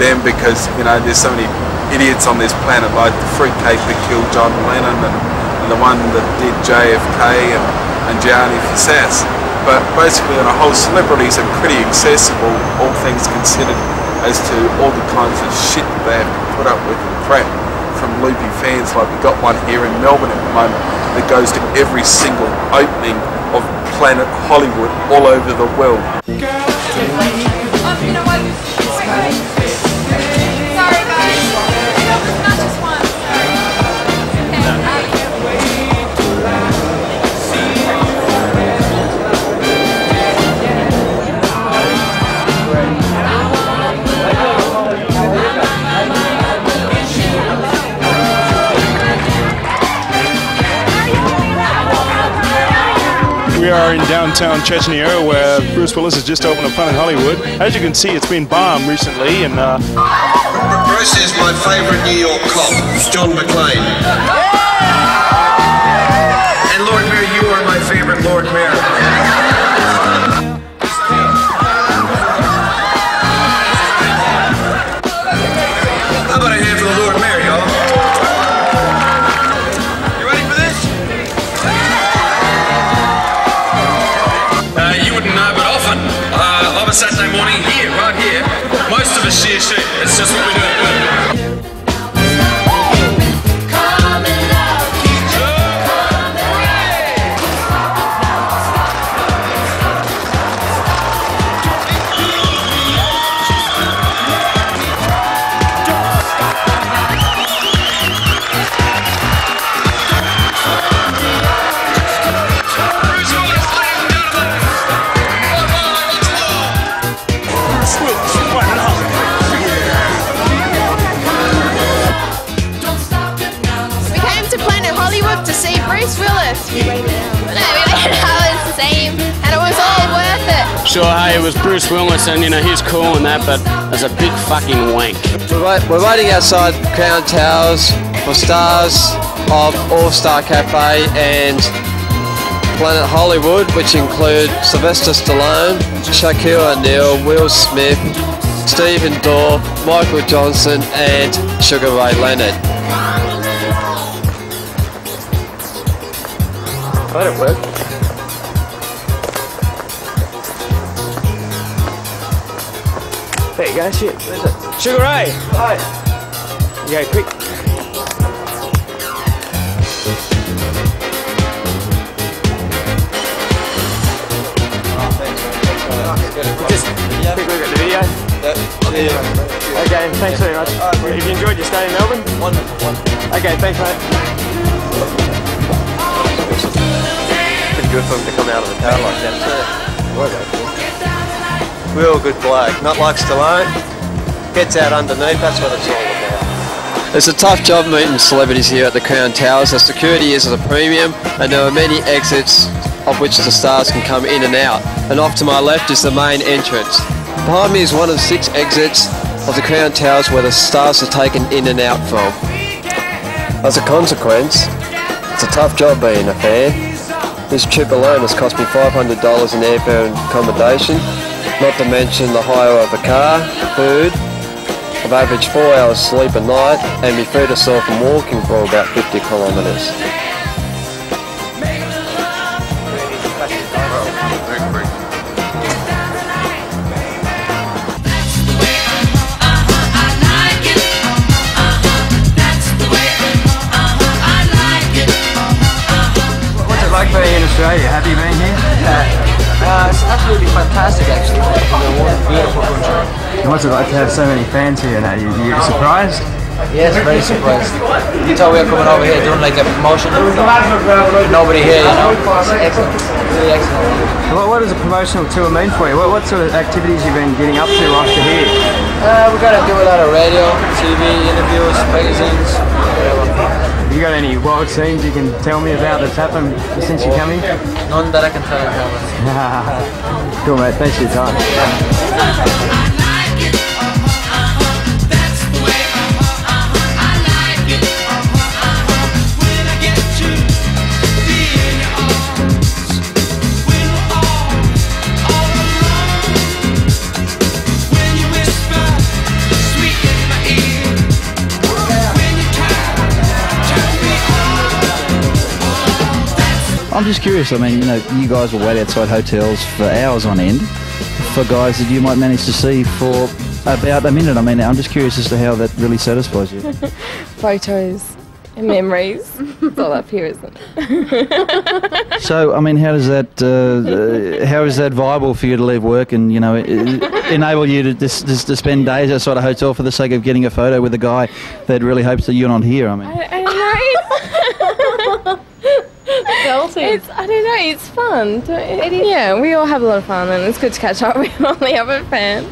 them because, you know, there's so many idiots on this planet, like the fruitcake that killed John Lennon and, and the one that did J F K and, and Gianni Versace. But basically, on a whole, celebrities are pretty accessible, all things considered, as to all the kinds of shit that they have to put up with and crap from loopy fans like we got one here in Melbourne at the moment that goes to every single opening of Planet Hollywood all over the world. We are in downtown Chechnya, where Bruce Willis has just opened a Planet Hollywood. As you can see, it's been bombed recently. And uh... Bruce is my favourite New York cop, John McClane. And Lord Mayor, you are my favourite Lord Mayor. Saturday morning here, right here. Most of us share shit. It's just what we do. Sure, hey, it was Bruce Willis, and you know he's cool and that, but there's a big fucking wank. We're waiting outside Crown Towers for stars of All Star Cafe and Planet Hollywood, which include Sylvester Stallone, Shaquille O'Neal, Will Smith, Stephen Dorff, Michael Johnson, and Sugar Ray Leonard. That didn't work. There you go, shit. Where's it? Sugar Ray! Hi! You go, quick. Just quick look at the video. Yeah. Okay, thanks very much. Have you enjoyed your stay in Melbourne? Wonderful. Okay, thanks, mate. Pretty good for him to come out of the car like that, too. Real good bloke, not like Stallone, gets out underneath, that's what it's all about. It's a tough job meeting celebrities here at the Crown Towers. The security is at a premium and there are many exits of which the stars can come in and out. And off to my left is the main entrance. Behind me is one of six exits of the Crown Towers where the stars are taken in and out from. As a consequence, it's a tough job being a fan. This trip alone has cost me five hundred dollars in airfare and accommodation, not to mention the hire of a car, food. I've averaged four hours sleep a night and be free to surf and walking for about fifty kilometres. What's it like being in Australia? Have you been here? Yeah. Uh, it's absolutely fantastic, actually. Beautiful country. And what's it like to have so many fans here now? You, you surprised? Yes, very surprised. You thought we were coming over here doing like a promotion. Nobody here, you know. It's excellent. It's really excellent. What, what does a promotional tour mean for you? What, what sort of activities have you been getting up to after here? Uh, we've got to do a lot of radio, T V, interviews, magazines, whatever. You got any wild scenes you can tell me about that's happened since you came here? None that I can tell you about. Cool, mate, thanks for your time. I'm just curious, I mean, you know, you guys will wait outside hotels for hours on end for guys that you might manage to see for about a minute. I mean, I'm just curious as to how that really satisfies you. Photos and memories. It's all up here, isn't it? So, I mean, how does that, uh, uh, how is that viable for you to leave work and, you know, enable you to just, just to spend days outside a hotel for the sake of getting a photo with a guy that really hopes that you're not here? I mean, I, I don't know. It's, it's, I don't know, it's fun. It, it yeah, we all have a lot of fun and it's good to catch up with all the other fans.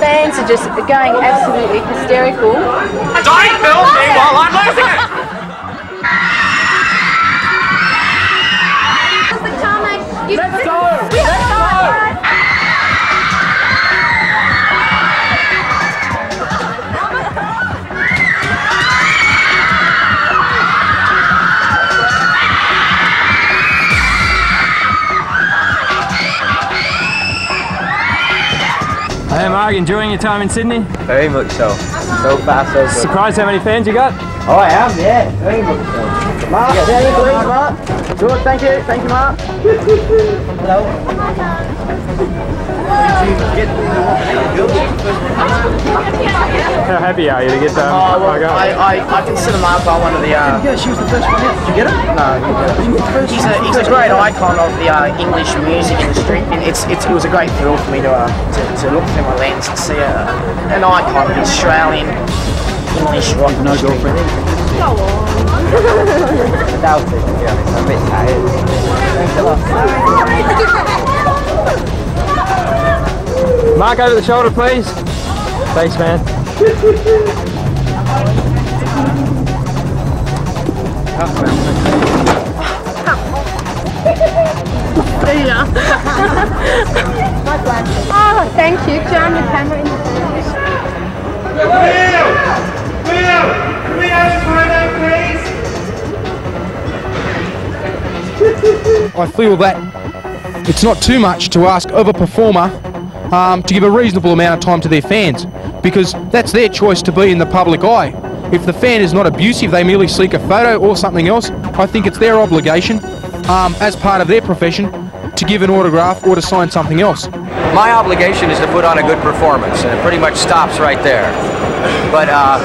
Fans are just going absolutely hysterical. Don't film me while I'm losing it! Let's go! Let's go! Hey Mark, enjoying your time in Sydney? Very much so. So far, so good. Surprised how many fans you got? Oh, I am, yeah. Very much so. Mark, yeah, thank you, Mark. Mark. Good, thank you, thank you, Mark. Hello. How happy are you to get down? Oh, well, I, I, I consider Mark by one of the... Uh, yeah, she was the first one. Did you get her? No, you get her. He's a, he's a great icon of the uh, English music industry. And it's, it's, it was a great thrill for me to... Uh, to to look through my lens and see a, an icon of Australian English rock. No girlfriend. Go on. That was it, to be honest. I'm a bit tired. Thanks a lot. Mark, over the shoulder, please. Thanks, man. There you are. Oh, thank you. John, the camera in the Will! Will! Can we have a photo, please? I feel that it's not too much to ask of a performer um, to give a reasonable amount of time to their fans, because that's their choice to be in the public eye. If the fan is not abusive, they merely seek a photo or something else. I think it's their obligation, um, as part of their profession, to give an autograph or to sign something else. My obligation is to put on a good performance, and it pretty much stops right there. But, uh,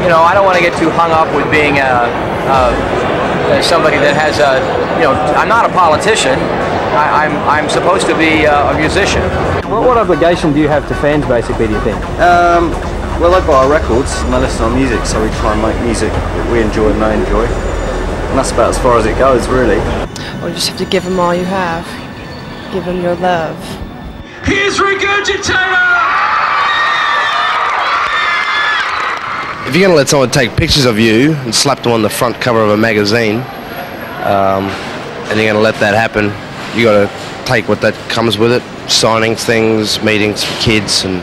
you know, I don't want to get too hung up with being a, a, somebody that has a, you know, I'm not a politician. I, I'm, I'm supposed to be a, a musician. Well, what obligation do you have to fans, basically, do you think? Um, well, I buy records and I listen to music, so we try and make music that we enjoy and I enjoy. And that's about as far as it goes, really. Or you just have to give them all you have. Give them your love. Here's Regurgitator! If you're going to let someone take pictures of you and slap them on the front cover of a magazine, um, and you're going to let that happen, you got to take what that comes with it. Signing things, meetings for kids, and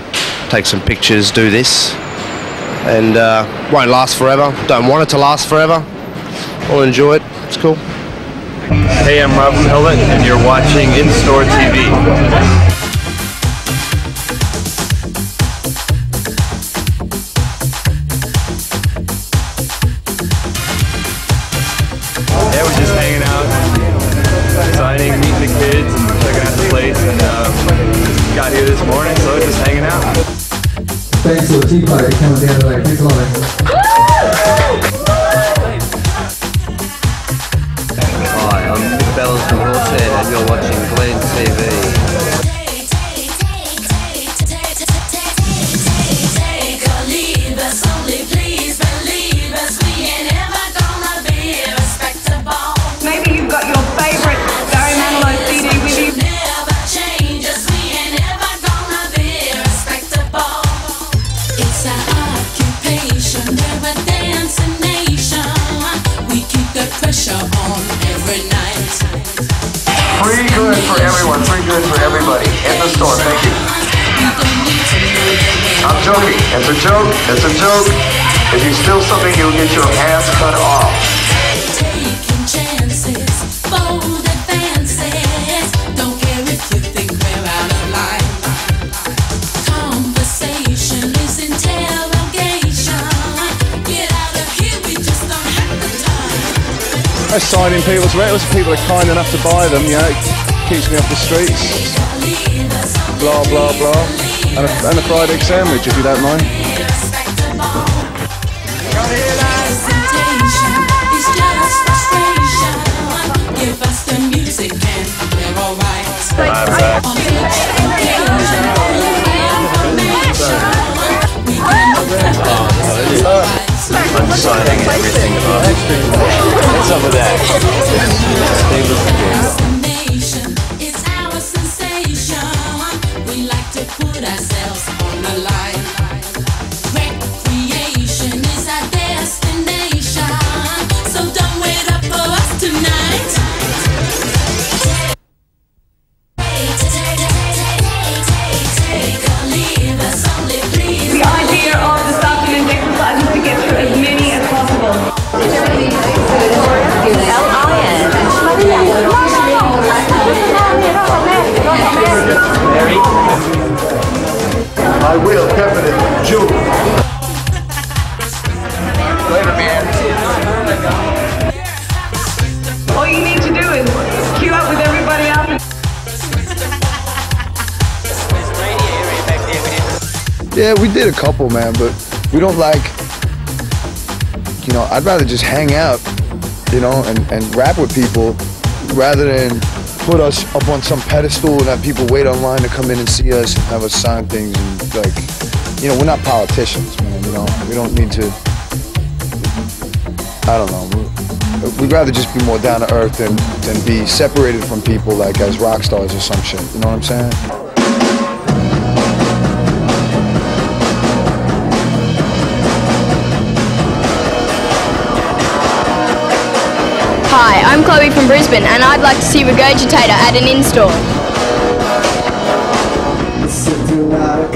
take some pictures, do this. And uh, won't last forever. Don't want it to last forever. I'll enjoy it. It's cool. Hey, I'm Robin Helen, and you're watching In-Store T V. Out, signing, meeting the kids, and checking out the place, and uh, thanks to a tea party coming down tonight. Keep going. Hi, I'm Nick Bellows from Horsehead and you're watching Glen T V. Free good for everyone, free good for everybody. In the store, thank you. I'm joking. It's a joke. It's a joke. If you steal something, you'll get your hands cut off. Taking chances, bold advances. Don't care if you think we're out of line. Conversation is interrogation. Get out of here, we just don't have the time. I sign in people's records. People are kind enough to buy them, you know. It keeps me off the streets. Blah, blah, blah. And a, and a fried egg sandwich, if you don't mind. I'm back. I'm signing everything about it. What's up with that? It's our sensation. We like to put ourselves on the line. Recreation is our destination. So don't wait up for us tonight. I will, Captain June. Later, man. All you need to do is queue up with everybody out. Yeah, we did a couple, man, but we don't like, you know, I'd rather just hang out, you know, and, and rap with people rather than put us up on some pedestal and have people wait online to come in and see us and have us sign things and, like, you know, we're not politicians, man, you know, we don't need to, I don't know, we'd rather just be more down to earth than, than be separated from people, like, as rock stars or some shit, you know what I'm saying? Hi, I'm Chloe from Brisbane and I'd like to see Regurgitator at an in-store. Yeah.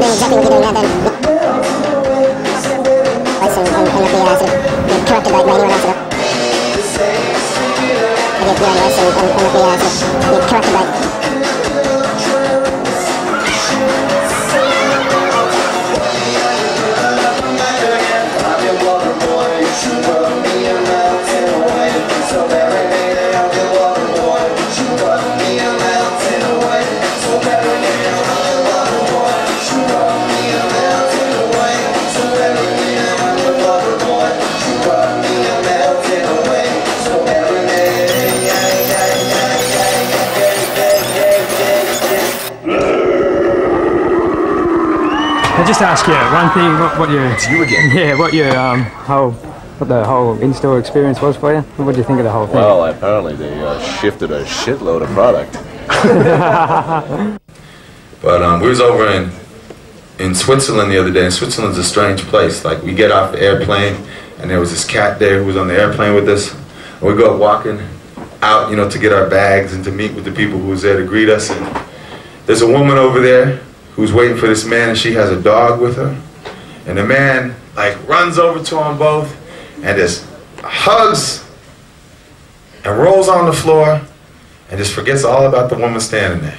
doing exactly what they're doing now then. Like some, um, and if they, uh, sort of, they're corrupted like anyone else, sort of. They get, you know, like some, um, and if they, uh, sort of, they're corrupted like. Just ask you one thing. What, what your? It's you again. Yeah. What your um whole, what the whole in-store experience was for you? What did you think of the whole thing? Well, apparently they uh, shifted a shitload of product. But um, we was over in in Switzerland the other day. And Switzerland's a strange place. Like we get off the airplane, and there was this cat there who was on the airplane with us. And we go walking out, you know, to get our bags and to meet with the people who was there to greet us. And there's a woman over there who's waiting for this man, and she has a dog with her. And the man like runs over to them both and just hugs and rolls on the floor and just forgets all about the woman standing there.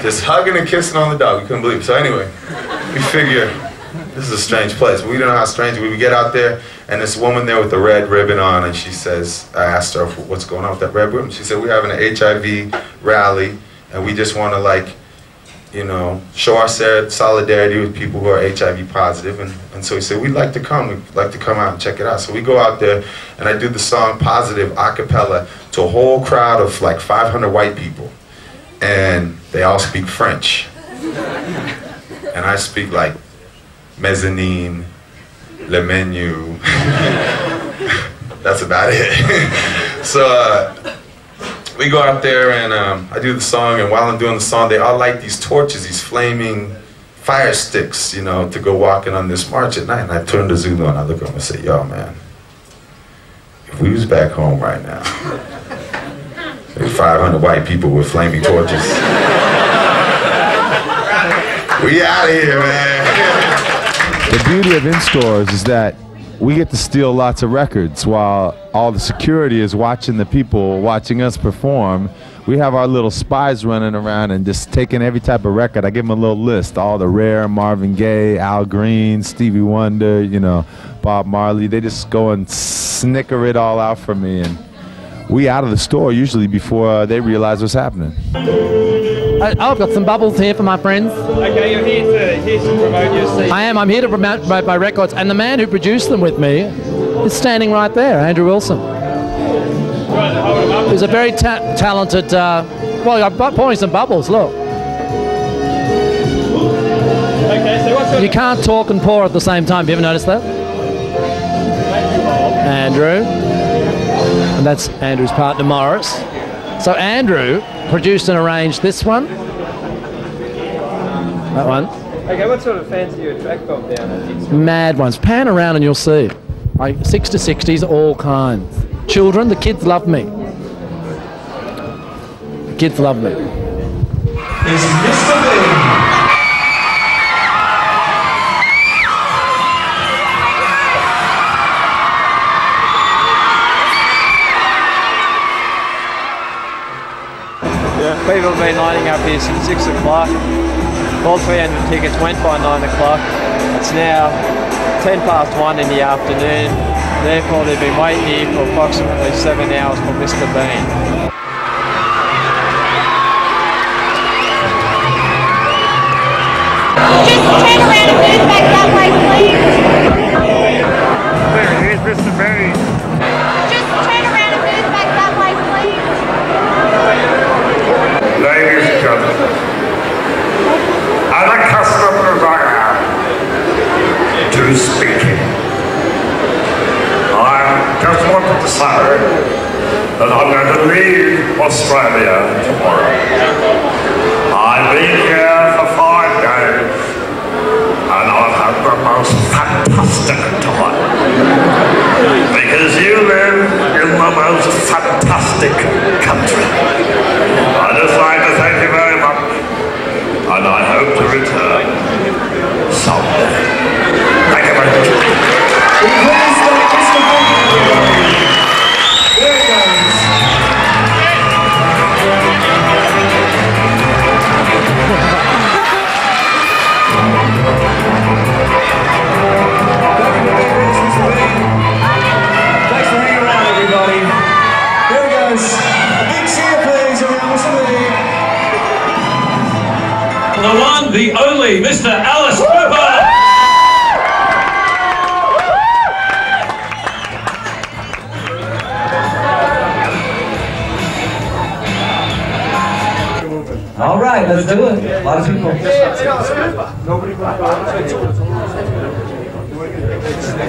Just hugging and kissing on the dog. We couldn't believe it. So anyway, we figure this is a strange place. We don't know how strange we get out there, and this woman there with the red ribbon on, and she says, I asked her what's going on with that red ribbon. She said, we're having an H I V rally, and we just want to like, you know, show our solidarity with people who are H I V positive. And, and so he said, we'd like to come, we'd like to come out and check it out. So we go out there, and I do the song Positive a cappella to a whole crowd of like five hundred white people. And they all speak French. And I speak like mezzanine, le menu. That's about it. So, uh, we go out there, and um, I do the song, and while I'm doing the song, they all light these torches, these flaming fire sticks, you know, to go walking on this march at night. And I turn to Zulu, and I look at him and say, yo, man, if we was back home right now, there's five hundred white people with flaming torches. We out of here, man. The beauty of in-stores is that we get to steal lots of records while all the security is watching the people watching us perform. We have our little spies running around and just taking every type of record. I give them a little list, all the rare, Marvin Gaye, Al Green, Stevie Wonder, you know, Bob Marley. They just go and snicker it all out for me, and we out of the store usually before uh, they realize what's happening. I, I've got some bubbles here for my friends. Okay, you're here to, here to promote your C D. I am. I'm here to promote my, my records, and the man who produced them with me is standing right there, Andrew Wilson. He's a very ta talented. Uh, well, I'm pouring some bubbles. Look. Okay, so what's your... You can't talk and pour at the same time. Have you ever noticed that? Andrew, and that's Andrew's partner Morris. So Andrew produced and arranged this one, that one. Okay, what sort of fans do you attract from down at? Mad ones. Pan around and you'll see. Like six to sixties, all kinds. Children, the kids love me. The kids love me. Is Mister Lee? People have been lining up here since six o'clock. All three hundred tickets went by nine o'clock. It's now ten past one in the afternoon. Therefore, they've been waiting here for approximately seven hours for Mister Bean. Just turn around and move back that way, please. There, here's Mister Bean. Ladies and gentlemen, I'm accustomed as I am to speaking. I just wanted to say that I'm going to leave Australia tomorrow. I've been here for five days and I've had the most fantastic time. Because you live in the most fantastic country. I'd just like to thank you very much, and I hope to return the one, the only, Mister Alice Cooper! All right, let's do it. A lot of people. Nobody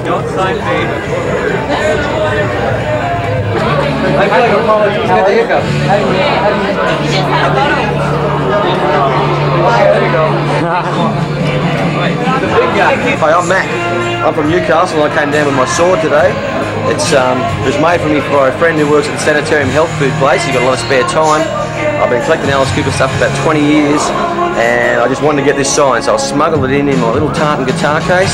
don't sign me. I feel like a politician. How do you go? How do you go? There you go. The big guy. Hi, I'm Mac. I'm from Newcastle. I came down with my sword today. It's um, it was made for me by a friend who works at the Sanitarium Health Food Place. He's got a lot of spare time. I've been collecting Alice Cooper stuff for about twenty years, and I just wanted to get this signed, so I smuggled it in in my little tartan guitar case.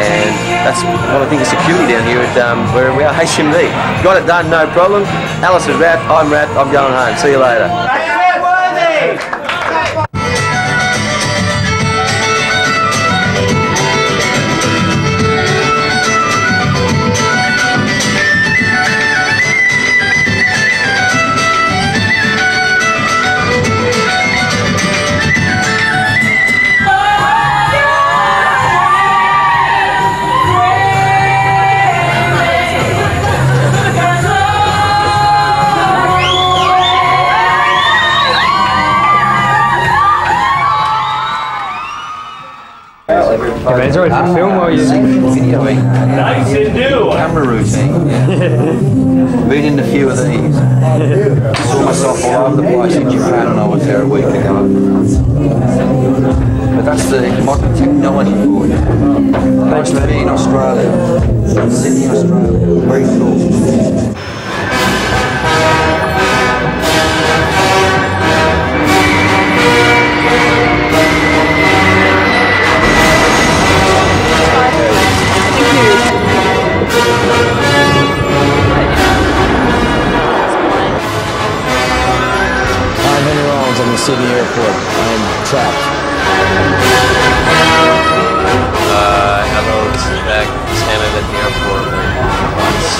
And that's what I think is security down here at um, where we are, H M D. Got it done, no problem. Alice is wrapped, I'm wrapped, I'm going home. See you later. Is there a uh, film or you videoing? Nice to do! Camera routine. Yeah. Been in a few of these. Saw myself all over the place in Japan and I was there a week ago. But that's the modern technology for you. Nice to be in Australia. Sydney, Australia. Very cool. Sydney Airport. I'm trapped. Uh, hello, this is Jack. Just handed at the airport once.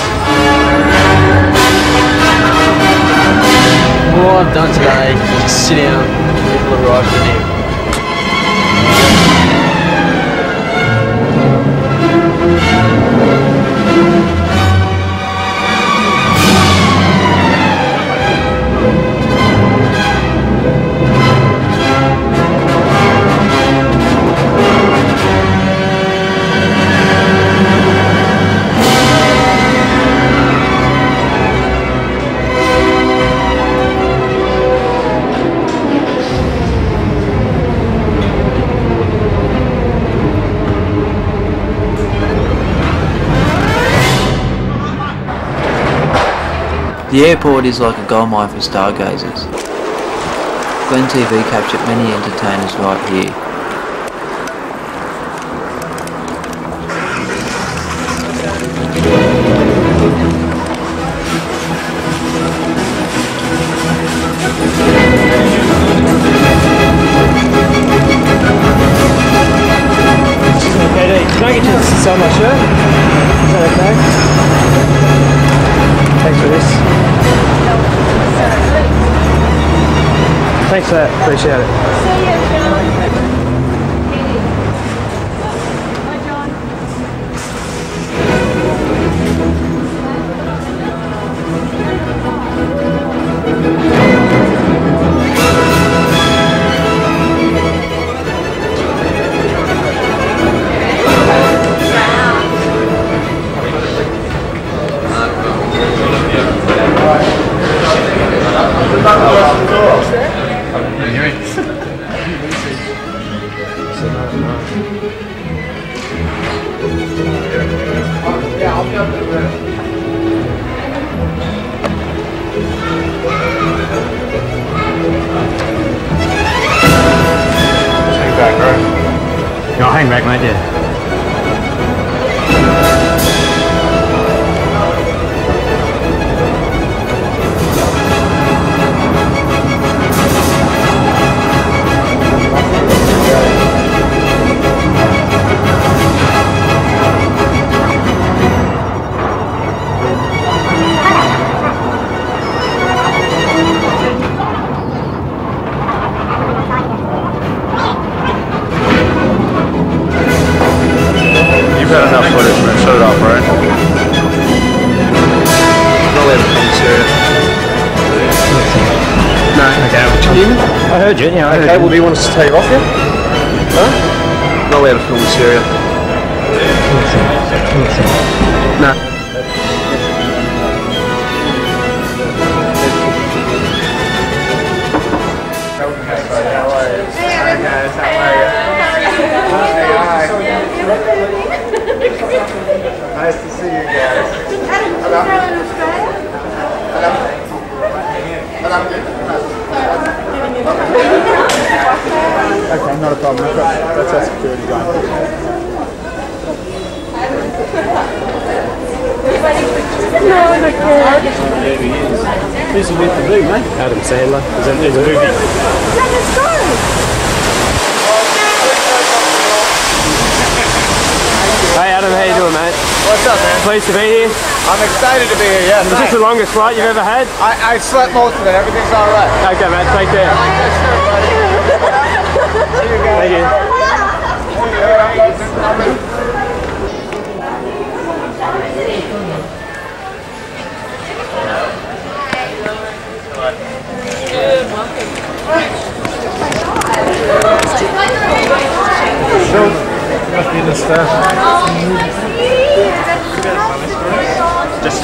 Well, all I've done today is just sit down and people arrived in here. The airport is like a goldmine for stargazers. Glen T V captured many entertainers right here. Okay, can I get you to sit on my shirt? Is that okay? Thanks for this. Thanks for that, appreciate it. I heard you. Yeah, I okay, heard well, you. Do you want us to take off yet? No? No way to film this area. No. Nice to see you guys. Hello. Hello. Okay, not a problem. That's our security guy. No, I'm okay. Who's with the blue, mate? Adam Sandler. There's a movie. Let us go! Hey Adam, how you doing, mate? What's up, man? Pleased to be here. I'm excited to be here, yes. Is this the longest flight you've ever had? I, I slept most of it. Everything's all right. Okay, mate. Take care. See you guys. Thank you. Sure. Must be the staff. Just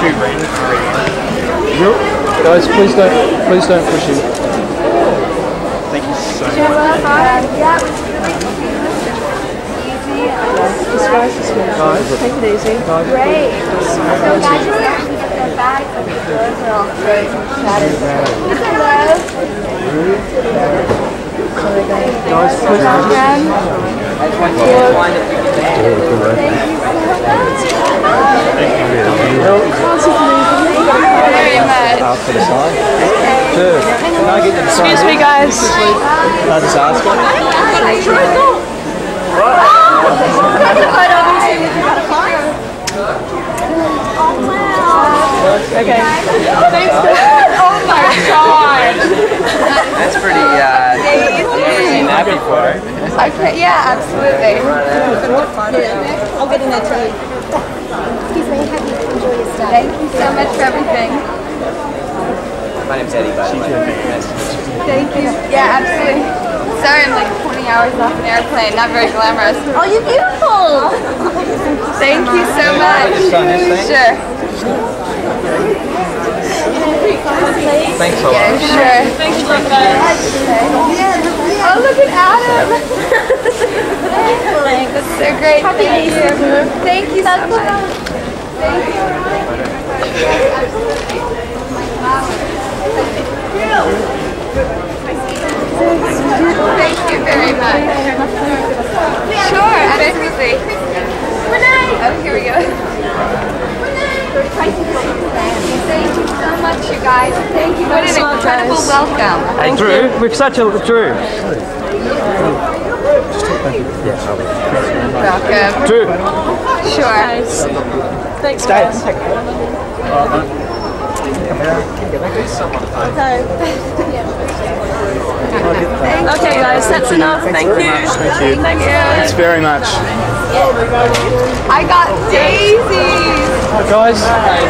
two readers. Nope. Guys, please don't, please don't push him. Thank you so much. Guys, take it easy. Great. So guys, you actually get their bags and the doors are all great. Guys, please. Thank you very much. Excuse me, guys. I just asked one. Okay. Thanks. Oh my god. That's pretty. Uh, amazing. Happy for it. Okay. Yeah, absolutely. I'll get in there too. Excuse me, have you enjoyed your stay? Thank you so much for everything. My name's Eddie, by the way. Thank you. Yeah, absolutely. Sorry, I'm like twenty hours off an airplane. Not very glamorous. Oh, you're beautiful! Thank you so much. Sure. Thanks a lot. Yeah, sure. Thanks a lot, guys. Oh, look at Adam! That's so great. Happy New Year. Thank you so much. Thank you. Thank you very much. Sure, absolutely. Oh, here we go. Thank you so much, you guys. Thank you. What an incredible welcome. Hey, Drew, we've such a Drew. Welcome. Drew. Sure. Nice. Thanks, guys. Stay. Okay, guys, that's enough. Thank you. Thank you. Thank you. Thanks very much. I got daisies. Guys,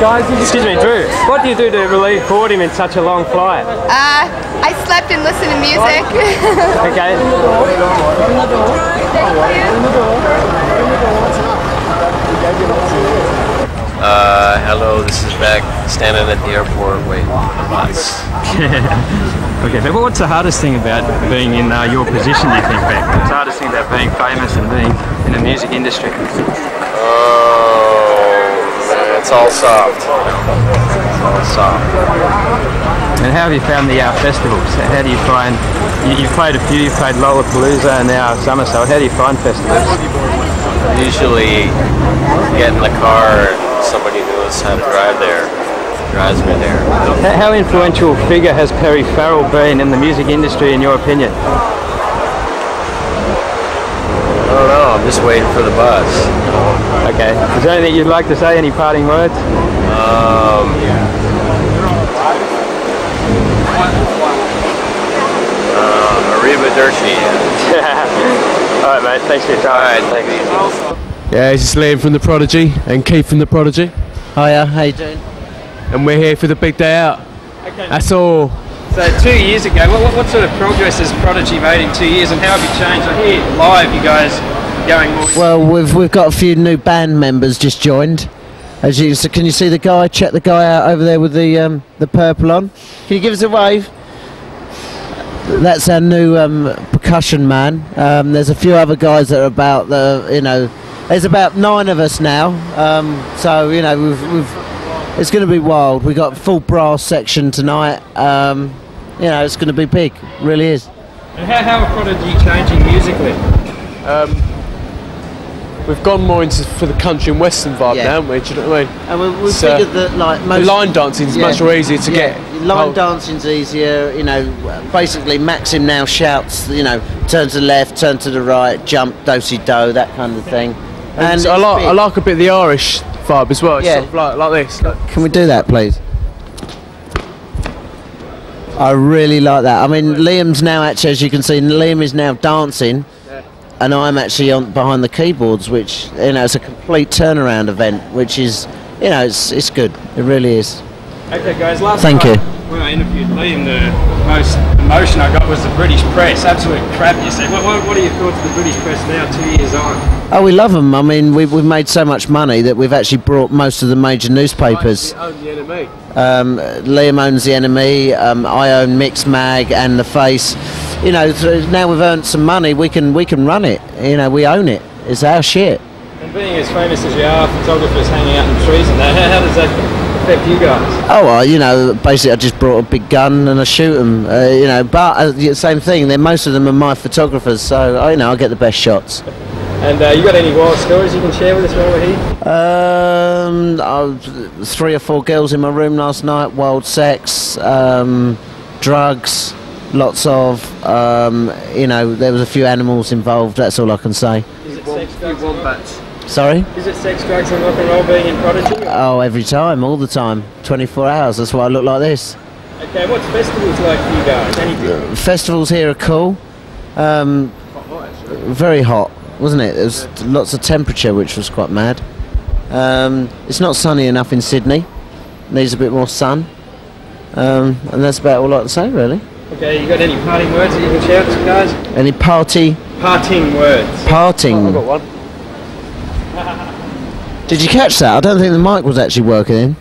guys, excuse me, Drew. What do you do to relieve boredom in such a long flight? Uh. I slept and listened to music. Okay. Uh, hello, this is Beck, standing at the airport waiting for the bus. Okay, but what's the hardest thing about being in uh, your position, do you think, Beck? What's the hardest thing about being famous and being in the music industry? Oh, man, it's all soft. It's all soft. And how have you found the uh, festivals? How do you find, you, you've played a few, you've played Lollapalooza and now Summersault. How do you find festivals? Usually get in the car and somebody knows how to drive there, drives me there. How influential figure has Perry Farrell been in the music industry in your opinion? I don't know, I'm just waiting for the bus. Okay, is there anything you'd like to say, any parting words? Um, Alright mate, thanks for your time. Alright, take it easy. Yeah, this is Liam from The Prodigy and Keith from The Prodigy. Hiya, how you doing? And we're here for the big day out. Okay. That's all. So two years ago, what, what sort of progress has Prodigy made in two years and how have you changed? I hear live you guys going more... Well, we've, we've got a few new band members just joined. As you, so can you see the guy, check the guy out over there with the, um, the purple on? Can you give us a wave? That's our new um, percussion man. Um, there's a few other guys that are about the, you know, there's about nine of us now. Um, so, you know, we've, we've it's going to be wild. We've got full brass section tonight. Um, You know, it's going to be big, it really is. And how, how are Prodigy changing musically? Um, we've gone more into for the country and western vibe yeah. now, haven't we? Do you know what I mean? And we, we so figured that like most... The line dancing's yeah, much more easier to yeah, get. Line hold. dancing's easier, you know, basically Maxim now shouts, you know, turn to the left, turn to the right, jump, do-si-do, that kind of thing. And, and I, like, I like a bit of the Irish vibe as well, yeah. Sort of like, like this. Like, can we do that, please? I really like that. I mean, Liam's now actually, as you can see, Liam is now dancing, yeah. and I'm actually on behind the keyboards, which you know, it's a complete turnaround event, which is, you know, it's it's good. It really is. Okay, guys. Last Thank time you. when I interviewed Liam, the most emotion I got was the British press. Absolute crap, you said. What, what, what are your thoughts of the British press now, two years on? Oh, we love them. I mean, we've we've made so much money that we've actually brought most of the major newspapers. I own the enemy. Um, Liam owns the N M E, um, I own Mix Mag and The Face. You know, th now we've earned some money, we can we can run it. You know, we own it. It's our shit. And being as famous as you are, photographers hanging out in trees and that, how, how does that affect you guys? Oh, well, you know, basically I just brought a big gun and I shoot them. Uh, you know, but uh, same thing. They're, most of them are my photographers, so I, you know, I get the best shots. And uh, you got any wild stories you can share with us while we're here? Um, I was three or four girls in my room last night, wild sex, um, drugs, lots of, um, you know, there was a few animals involved, that's all I can say. Is it sex, drugs and wombats? Sorry? Is it sex, drugs and rock and roll being in Prodigy? Oh, every time, all the time, twenty-four hours, that's why I look like this. Okay, what's festivals like for you guys? Anything? Uh, festivals here are cool, um, quite hot, actually. Very hot. Wasn't it? There was lots of temperature, which was quite mad. Um, it's not sunny enough in Sydney. It needs a bit more sun. Um, and that's about all I can say, really. Okay, you got any parting words that you can share with us, guys? Any party? Parting words. Parting. Oh, I've got one. Did you catch that? I don't think the mic was actually working in.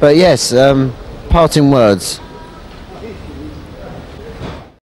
But yes, um, parting words.